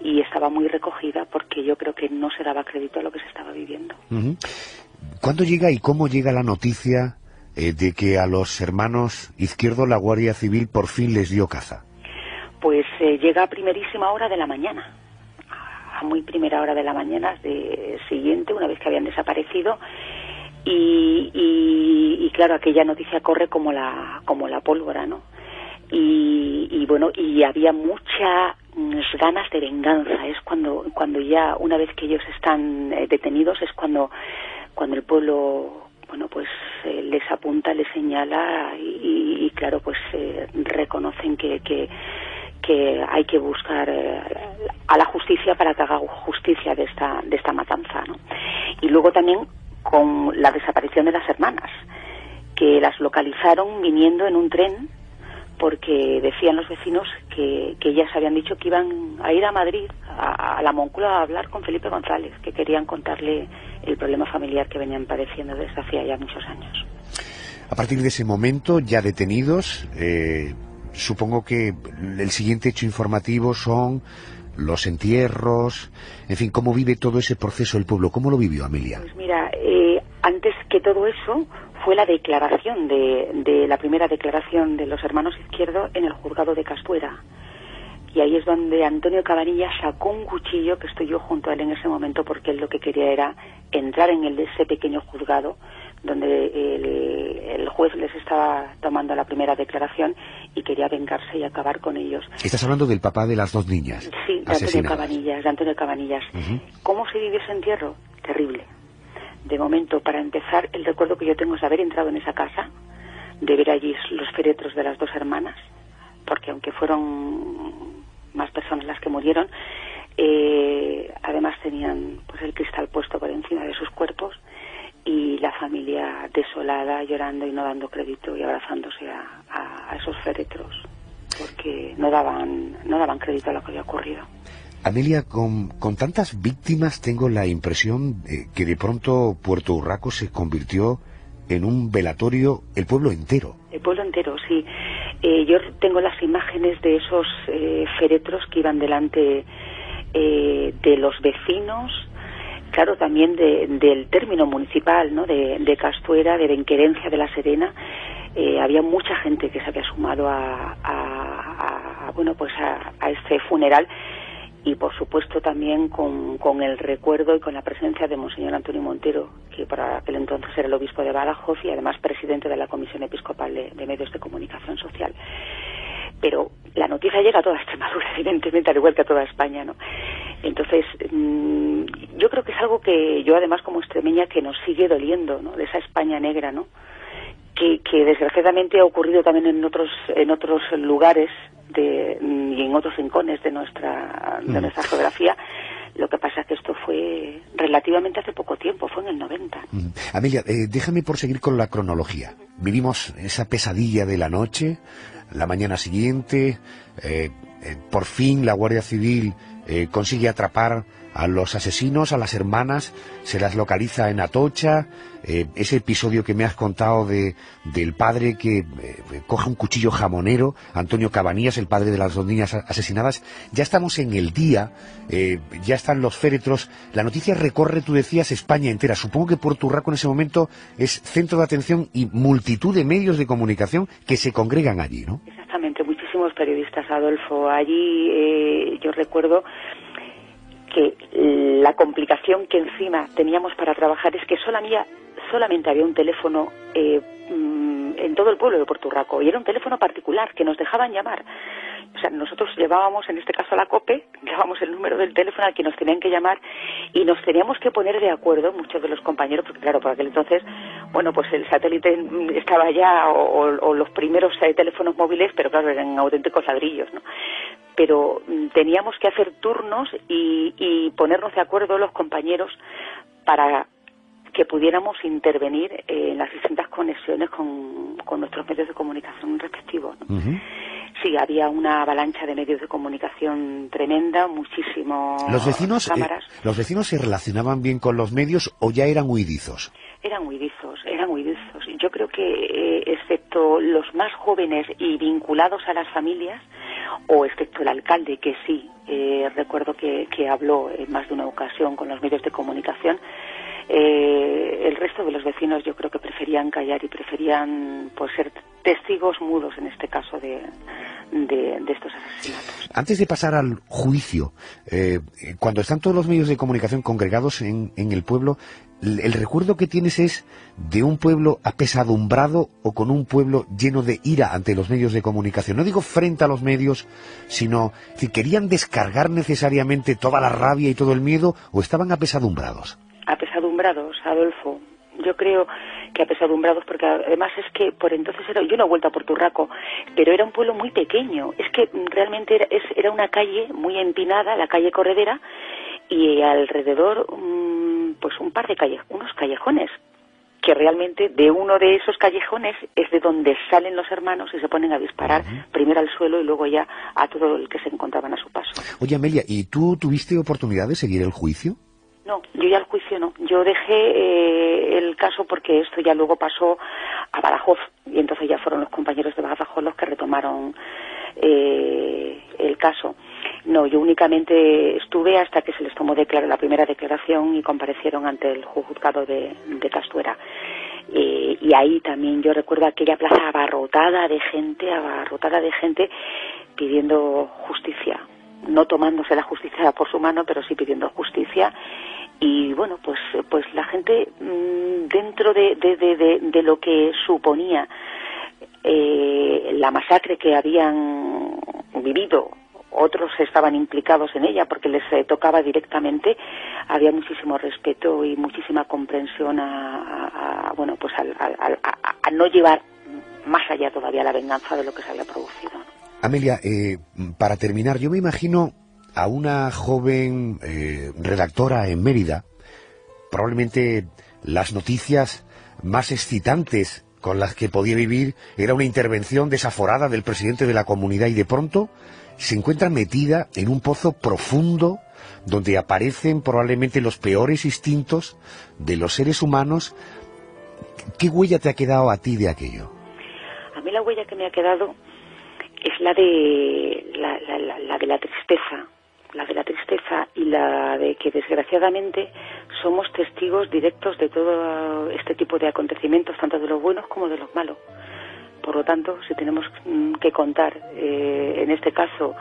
y estaba muy recogida, porque yo creo que no se daba crédito a lo que se estaba viviendo. ¿Cuándo llega y cómo llega la noticia de que a los hermanos Izquierdo la Guardia Civil por fin les dio caza? Pues eh, llega a primerísima hora de la mañana, a muy primera hora de la mañana de siguiente, una vez que habían desaparecido, y, y, y claro, aquella noticia corre como la como la pólvora, ¿no? Y, y bueno, y había mucha ganas de venganza. Es cuando cuando ya, una vez que ellos están eh, detenidos, es cuando cuando el pueblo, bueno, pues eh, les apunta, les señala, y, y, y claro, pues eh, reconocen que, que, que hay que buscar eh, a la justicia para que haga justicia de esta, de esta matanza, ¿no? Y luego también con la desaparición de las hermanas, que las localizaron viniendo en un tren, porque decían los vecinos que, que ellas habían dicho que iban a ir a Madrid, a, a la Moncloa, a hablar con Felipe González, que querían contarle el problema familiar que venían padeciendo desde hacía ya muchos años. A partir de ese momento, ya detenidos, eh, supongo que el siguiente hecho informativo son los entierros, en fin, ¿cómo vive todo ese proceso el pueblo? ¿Cómo lo vivió, Amelia? Pues mira, eh, antes que todo eso fue la declaración de, de la primera declaración de los hermanos Izquierdo en el juzgado de Castuera. Y ahí es donde Antonio Cabanillas sacó un cuchillo, que estoy yo junto a él en ese momento, porque él lo que quería era entrar en el de ese pequeño juzgado donde el, el juez les estaba tomando la primera declaración, y quería vengarse y acabar con ellos. Estás hablando del papá de las dos niñas. Sí, de Antonio Cabanillas, de Antonio Cabanillas. Uh-huh. ¿Cómo se vivió ese entierro? Terrible. De momento, para empezar, el recuerdo que yo tengo es de haber entrado en esa casa, de ver allí los féretros de las dos hermanas, porque aunque fueron más personas las que murieron, eh, además tenían pues el cristal puesto por encima de sus cuerpos, y la familia desolada, llorando y no dando crédito y abrazándose a, a, a esos féretros, porque no daban no daban crédito a lo que había ocurrido. Amelia, con, con tantas víctimas tengo la impresión de que de pronto Puerto Hurraco se convirtió en un velatorio, el pueblo entero. El pueblo entero, sí. Eh, yo tengo las imágenes de esos eh, féretros que iban delante eh, de los vecinos, claro, también de, del término municipal, ¿no? De, de Castuera, de Benquerencia de la Serena. Eh, había mucha gente que se había sumado a, a, a bueno, pues a, a este funeral, y por supuesto también con, con el recuerdo y con la presencia de Monseñor Antonio Montero, que para aquel entonces era el obispo de Badajoz y además presidente de la Comisión Episcopal de, de Medios de Comunicación Social. Pero la noticia llega a toda Extremadura, evidentemente, al igual que a toda España, ¿no? Entonces, mmm, yo creo que es algo que yo, además, como extremeña, que nos sigue doliendo, ¿no? De esa España negra, ¿no? Que, que desgraciadamente ha ocurrido también en otros en otros lugares de, y en otros rincones de nuestra de mm. nuestra geografía. Lo que pasa es que esto fue relativamente hace poco tiempo, fue en el noventa. Mm. Amelia, eh, déjame por seguir con la cronología. Vivimos esa pesadilla de la noche, la mañana siguiente, eh, eh, por fin la Guardia Civil Eh, consigue atrapar a los asesinos, a las hermanas, se las localiza en Atocha. Eh, ese episodio que me has contado de, del padre que eh, coge un cuchillo jamonero, Antonio Cabanillas, el padre de las dos niñas asesinadas. Ya estamos en el día, eh, ya están los féretros, la noticia recorre, tú decías, España entera. Supongo que Puerto Hurraco en ese momento es centro de atención y multitud de medios de comunicación que se congregan allí, ¿no? Exactamente, muchísimos periodistas, Adolfo. Allí eh, yo recuerdo que la complicación que encima teníamos para trabajar es que solamente, solamente había un teléfono eh, en todo el pueblo de Puerto Hurraco, y era un teléfono particular que nos dejaban llamar. O sea, nosotros llevábamos, en este caso a la COPE, llevábamos el número del teléfono al que nos tenían que llamar, y nos teníamos que poner de acuerdo, muchos de los compañeros, porque claro, por aquel entonces, bueno, pues el satélite estaba ya, o, o los primeros eh, teléfonos móviles, pero claro, eran auténticos ladrillos, ¿no? Pero teníamos que hacer turnos y, y ponernos de acuerdo los compañeros para que pudiéramos intervenir eh, en las distintas conexiones con, con nuestros medios de comunicación respectivos, ¿no? Uh-huh. Sí, había una avalancha de medios de comunicación tremenda, muchísimos cámaras. Eh, ¿Los vecinos se relacionaban bien con los medios o ya eran huidizos? Eran huidizos, eran huidizos. Yo creo que, eh, excepto los más jóvenes y vinculados a las familias, o excepto el alcalde, que sí, eh, recuerdo que, que habló en más de una ocasión con los medios de comunicación, Eh, el resto de los vecinos yo creo que preferían callar y preferían pues ser testigos mudos en este caso de, de, de estos asesinatos. Antes de pasar al juicio, eh, cuando están todos los medios de comunicación congregados en, en el pueblo, el, el recuerdo que tienes es de un pueblo apesadumbrado o con un pueblo lleno de ira ante los medios de comunicación. No digo frente a los medios, sino si querían descargar necesariamente toda la rabia y todo el miedo, o estaban apesadumbrados. Apesadumbrados, Adolfo. Yo creo que apesadumbrados, porque además es que por entonces era, yo no he vuelto a Puerto Hurraco, pero era un pueblo muy pequeño. Es que realmente era, es, era una calle muy empinada, la calle Corredera, y alrededor pues un par de calles, unos callejones, que realmente de uno de esos callejones es de donde salen los hermanos y se ponen a disparar, uh-huh, primero al suelo y luego ya a todo el que se encontraban a su paso. Oye, Amelia, ¿y tú tuviste oportunidad de seguir el juicio? No, yo ya el juicio no. Yo dejé eh, el caso porque esto ya luego pasó a Badajoz, y entonces ya fueron los compañeros de Badajoz los que retomaron eh, el caso. No, yo únicamente estuve hasta que se les tomó de claro la primera declaración y comparecieron ante el juzgado de, de Castuera. Eh, y ahí también yo recuerdo aquella plaza abarrotada de gente, abarrotada de gente pidiendo justicia. No tomándose la justicia por su mano, pero sí pidiendo justicia. Y bueno, pues pues la gente dentro de, de, de, de, de lo que suponía eh, la masacre que habían vivido, otros estaban implicados en ella porque les eh, tocaba directamente, había muchísimo respeto y muchísima comprensión a, a, a bueno pues al, al, al, a, a no llevar más allá todavía la venganza de lo que se había producido, ¿no? Amelia, eh, para terminar, yo me imagino a una joven eh, redactora en Mérida, probablemente las noticias más excitantes con las que podía vivir era una intervención desaforada del presidente de la comunidad, y de pronto se encuentra metida en un pozo profundo donde aparecen probablemente los peores instintos de los seres humanos. ¿Qué huella te ha quedado a ti de aquello? A mí la huella que me ha quedado es la de la, la, la, la de la tristeza, la de la tristeza y la de que desgraciadamente somos testigos directos de todo este tipo de acontecimientos, tanto de los buenos como de los malos. Por lo tanto, si tenemos que contar, eh, en este caso,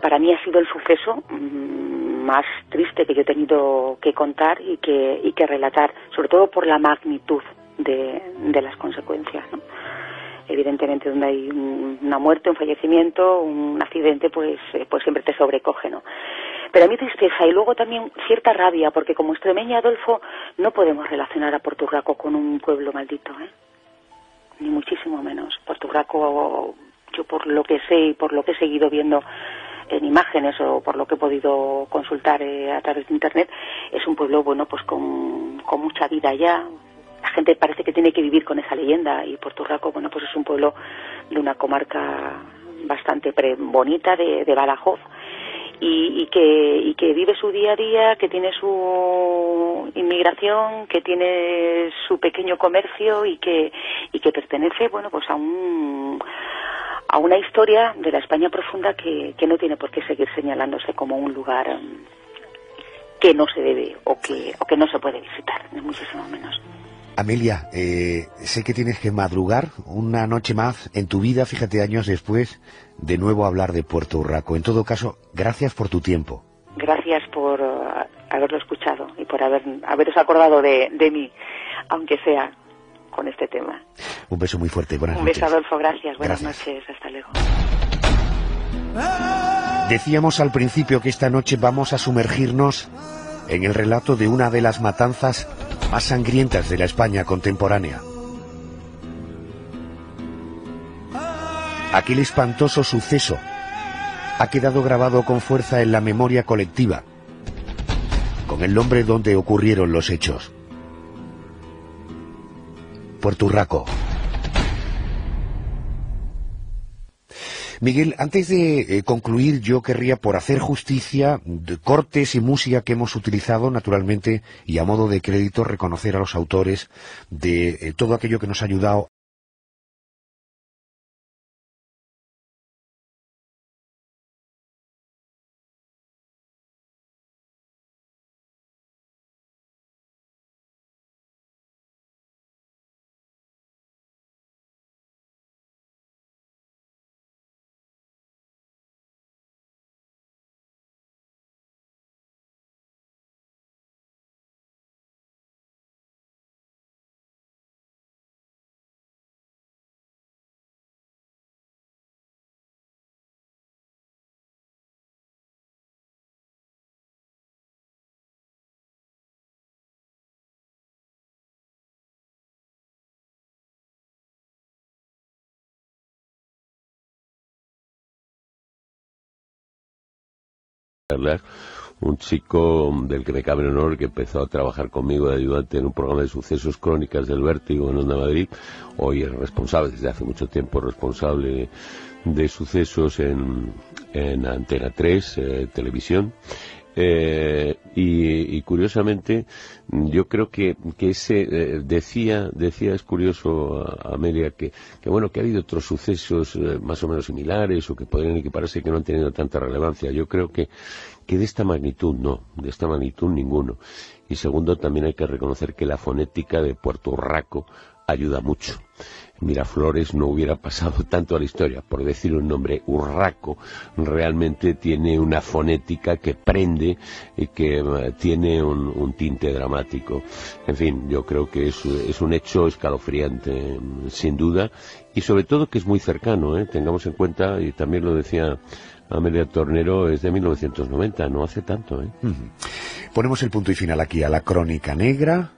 para mí ha sido el suceso más triste que yo he tenido que contar y que, y que relatar, sobre todo por la magnitud de, de las consecuencias, ¿no? Evidentemente, donde hay una muerte, un fallecimiento, un accidente, pues pues siempre te sobrecoge, ¿no? Pero a mí tristeza y luego también cierta rabia, porque como extremeña, Adolfo, no podemos relacionar a Puerto Hurraco con un pueblo maldito, ¿eh? Ni muchísimo menos. Puerto Hurraco, yo por lo que sé y por lo que he seguido viendo en imágenes o por lo que he podido consultar eh, a través de Internet, es un pueblo, bueno, pues con, con mucha vida ya. La gente parece que tiene que vivir con esa leyenda, y Puerto Hurraco, bueno, pues es un pueblo de una comarca bastante pre bonita de, de Badajoz, y, y, que, y que vive su día a día, que tiene su inmigración, que tiene su pequeño comercio y que, y que pertenece, bueno, pues a un... a una historia de la España profunda que, que no tiene por qué seguir señalándose como un lugar que no se debe o que, o que no se puede visitar, ni muchísimo menos. Amelia, eh, sé que tienes que madrugar una noche más en tu vida, fíjate, años después, de nuevo hablar de Puerto Hurraco. En todo caso, gracias por tu tiempo. Gracias por haberlo escuchado y por haber, haberos acordado de, de mí, aunque sea con este tema. Un beso muy fuerte, buenas noches. Un beso, Adolfo, gracias, buenas noches, hasta luego. Decíamos al principio que esta noche vamos a sumergirnos en el relato de una de las matanzas más sangrientas de la España contemporánea. Aquel espantoso suceso ha quedado grabado con fuerza en la memoria colectiva, con el nombre donde ocurrieron los hechos: Puerto Hurraco. Miguel, antes de eh, concluir, yo querría, por hacer justicia, de cortes y música que hemos utilizado, naturalmente, y a modo de crédito, reconocer a los autores de eh, todo aquello que nos ha ayudado. Un chico del que me cabe el honor, que empezó a trabajar conmigo de ayudante en un programa de sucesos, Crónicas del Vértigo, en Onda Madrid. Hoy es responsable, desde hace mucho tiempo responsable de sucesos en, en Antena tres, eh, televisión. Eh, y, y curiosamente yo creo que, que ese eh, decía, decía es curioso a, a Amelia que, que bueno, que ha habido otros sucesos eh, más o menos similares o que podrían equiparse, que no han tenido tanta relevancia. Yo creo que, que de esta magnitud no, de esta magnitud ninguno. Y segundo, también hay que reconocer que la fonética de Puerto Hurraco ayuda mucho. Miraflores no hubiera pasado tanto a la historia. Por decir un nombre, Hurraco realmente tiene una fonética que prende y que tiene un, un tinte dramático. En fin, yo creo que es, es un hecho escalofriante, sin duda, y sobre todo que es muy cercano, ¿eh? Tengamos en cuenta, y también lo decía Amelia Tornero, es de mil novecientos noventa, no hace tanto, ¿eh? Uh-huh. Ponemos el punto y final aquí a la Crónica Negra,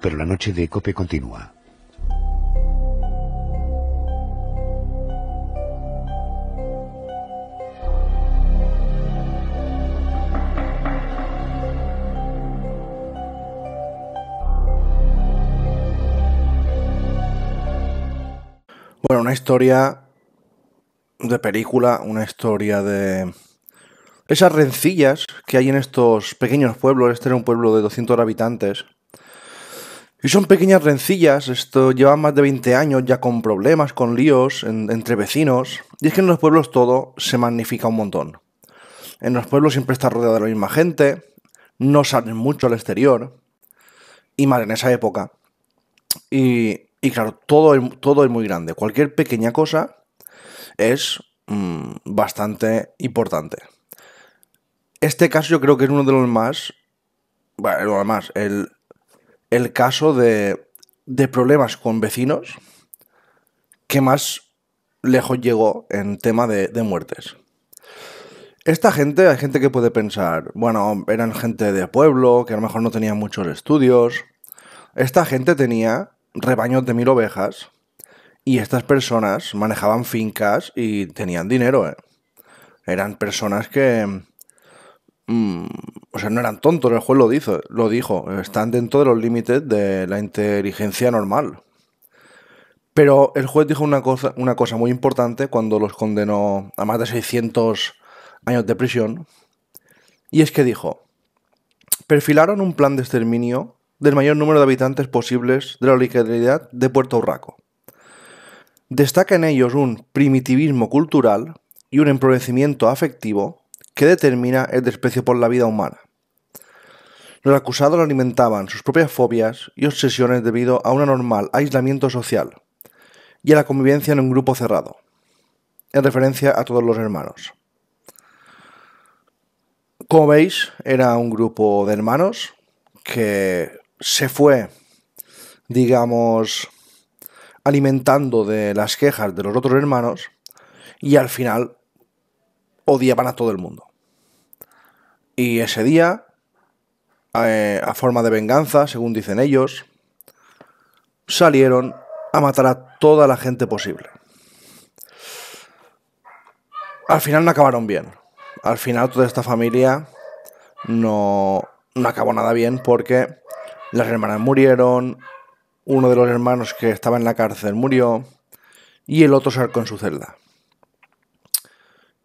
pero la noche de COPE continúa. Bueno, una historia de película, una historia de esas rencillas que hay en estos pequeños pueblos. Este era un pueblo de doscientos habitantes. Y son pequeñas rencillas, esto lleva más de veinte años ya, con problemas, con líos en, entre vecinos. Y es que en los pueblos todo se magnifica un montón. En los pueblos siempre está rodeado de la misma gente, no salen mucho al exterior, y más en esa época. Y... Y claro, todo, todo es muy grande. Cualquier pequeña cosa es mmm, bastante importante. Este caso yo creo que es uno de los más... Bueno, además, el, el caso de, de problemas con vecinos que más lejos llegó en tema de, de muertes. Esta gente, hay gente que puede pensar, bueno, eran gente de pueblo, que a lo mejor no tenían muchos estudios. Esta gente tenía rebaños de mil ovejas, y estas personas manejaban fincas y tenían dinero, ¿eh? Eran personas que mmm, o sea, no eran tontos, el juez lo dijo, lo dijo, están dentro de los límites de la inteligencia normal. Pero el juez dijo una cosa, una cosa muy importante cuando los condenó a más de 600 años de prisión, y es que dijo: perfilaron un plan de exterminio del mayor número de habitantes posibles de la localidad de Puerto Hurraco. Destaca en ellos un primitivismo cultural y un empobrecimiento afectivo que determina el desprecio por la vida humana. Los acusados alimentaban sus propias fobias y obsesiones debido a un anormal aislamiento social y a la convivencia en un grupo cerrado, en referencia a todos los hermanos. Como veis, era un grupo de hermanos que se fue, digamos, alimentando de las quejas de los otros hermanos, y al final odiaban a todo el mundo. Y ese día, eh, a forma de venganza, según dicen ellos, salieron a matar a toda la gente posible. Al final no acabaron bien. Al final toda esta familia no, no acabó nada bien, porque las hermanas murieron, uno de los hermanos que estaba en la cárcel murió y el otro se ahorcó en su celda.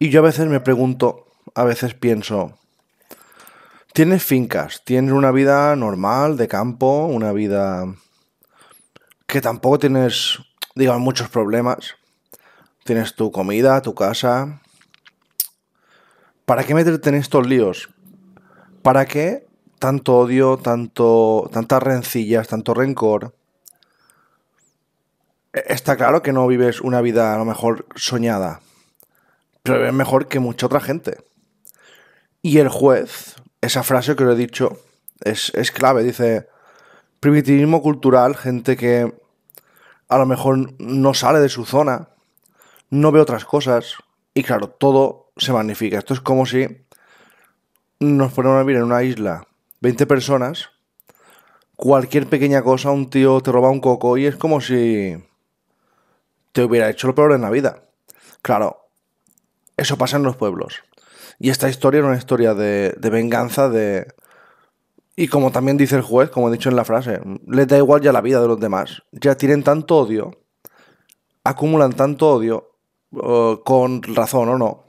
Y yo a veces me pregunto, a veces pienso, tienes fincas, tienes una vida normal, de campo, una vida que tampoco tienes, digamos, muchos problemas. Tienes tu comida, tu casa. ¿Para qué meterte en estos líos? ¿Para qué tanto odio, tanto, tantas rencillas, tanto rencor? Está claro que no vives una vida a lo mejor soñada, pero es mejor que mucha otra gente. Y el juez, esa frase que os he dicho, es, es clave. Dice, primitivismo cultural, gente que a lo mejor no sale de su zona, no ve otras cosas, y claro, todo se magnifica. Esto es como si nos ponemos a vivir en una isla, veinte personas, cualquier pequeña cosa, un tío te roba un coco y es como si te hubiera hecho lo peor en la vida. Claro, eso pasa en los pueblos. Y esta historia era una historia de, de venganza, de... Y como también dice el juez, como he dicho en la frase, les da igual ya la vida de los demás. Ya tienen tanto odio, acumulan tanto odio, uh, con razón o no,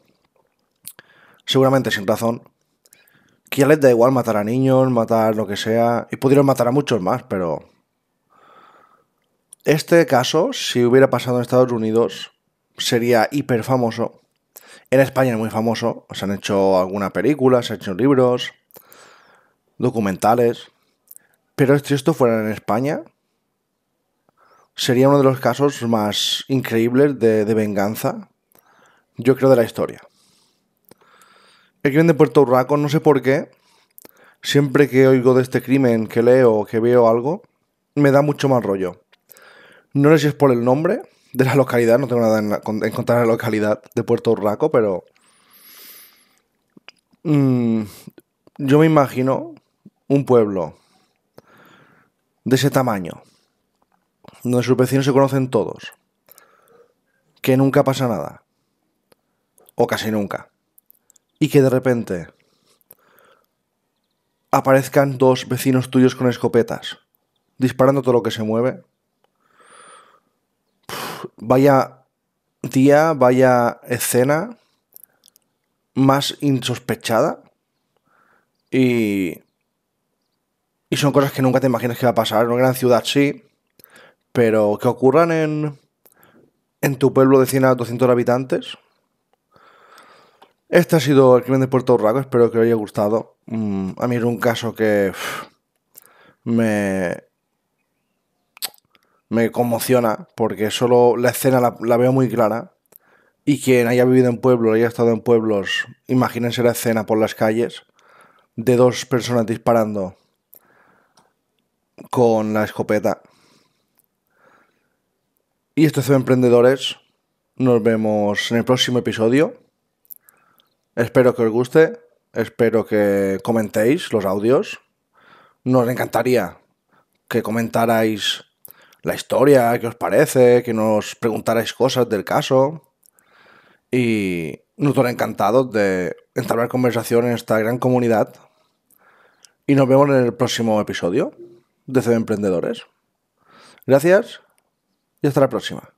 seguramente sin razón, que ya les da igual matar a niños, matar lo que sea, y pudieron matar a muchos más, pero... Este caso, si hubiera pasado en Estados Unidos, sería hiper famoso. En España es muy famoso, se han hecho algunas películas, se han hecho libros, documentales, pero si esto fuera en España, sería uno de los casos más increíbles de, de venganza, yo creo, de la historia. El crimen de Puerto Hurraco, no sé por qué, siempre que oigo de este crimen, que leo, que veo algo, me da mucho mal rollo. No sé si es por el nombre de la localidad, no tengo nada en, la, en contra de la localidad de Puerto Hurraco, pero mmm, yo me imagino un pueblo de ese tamaño, donde sus vecinos se conocen todos, que nunca pasa nada, o casi nunca, y que de repente aparezcan dos vecinos tuyos con escopetas, disparando todo lo que se mueve. Vaya día, vaya escena más insospechada, y, y son cosas que nunca te imaginas que va a pasar. En una gran ciudad sí, pero que ocurran en, en tu pueblo de cien a doscientos habitantes. Este ha sido el crimen de Puerto Hurraco, espero que os haya gustado. Mm, a mí es un caso que uff, me... me conmociona, porque solo la escena la, la veo muy clara, y quien haya vivido en pueblos, haya estado en pueblos, imagínense la escena por las calles de dos personas disparando con la escopeta. Y esto es de Emprendedores, nos vemos en el próximo episodio, espero que os guste, espero que comentéis los audios, nos encantaría que comentarais la historia, qué os parece, que nos preguntarais cosas del caso, y nos estará encantados de entablar conversación en esta gran comunidad, y nos vemos en el próximo episodio de C B Emprendedores. Gracias y hasta la próxima.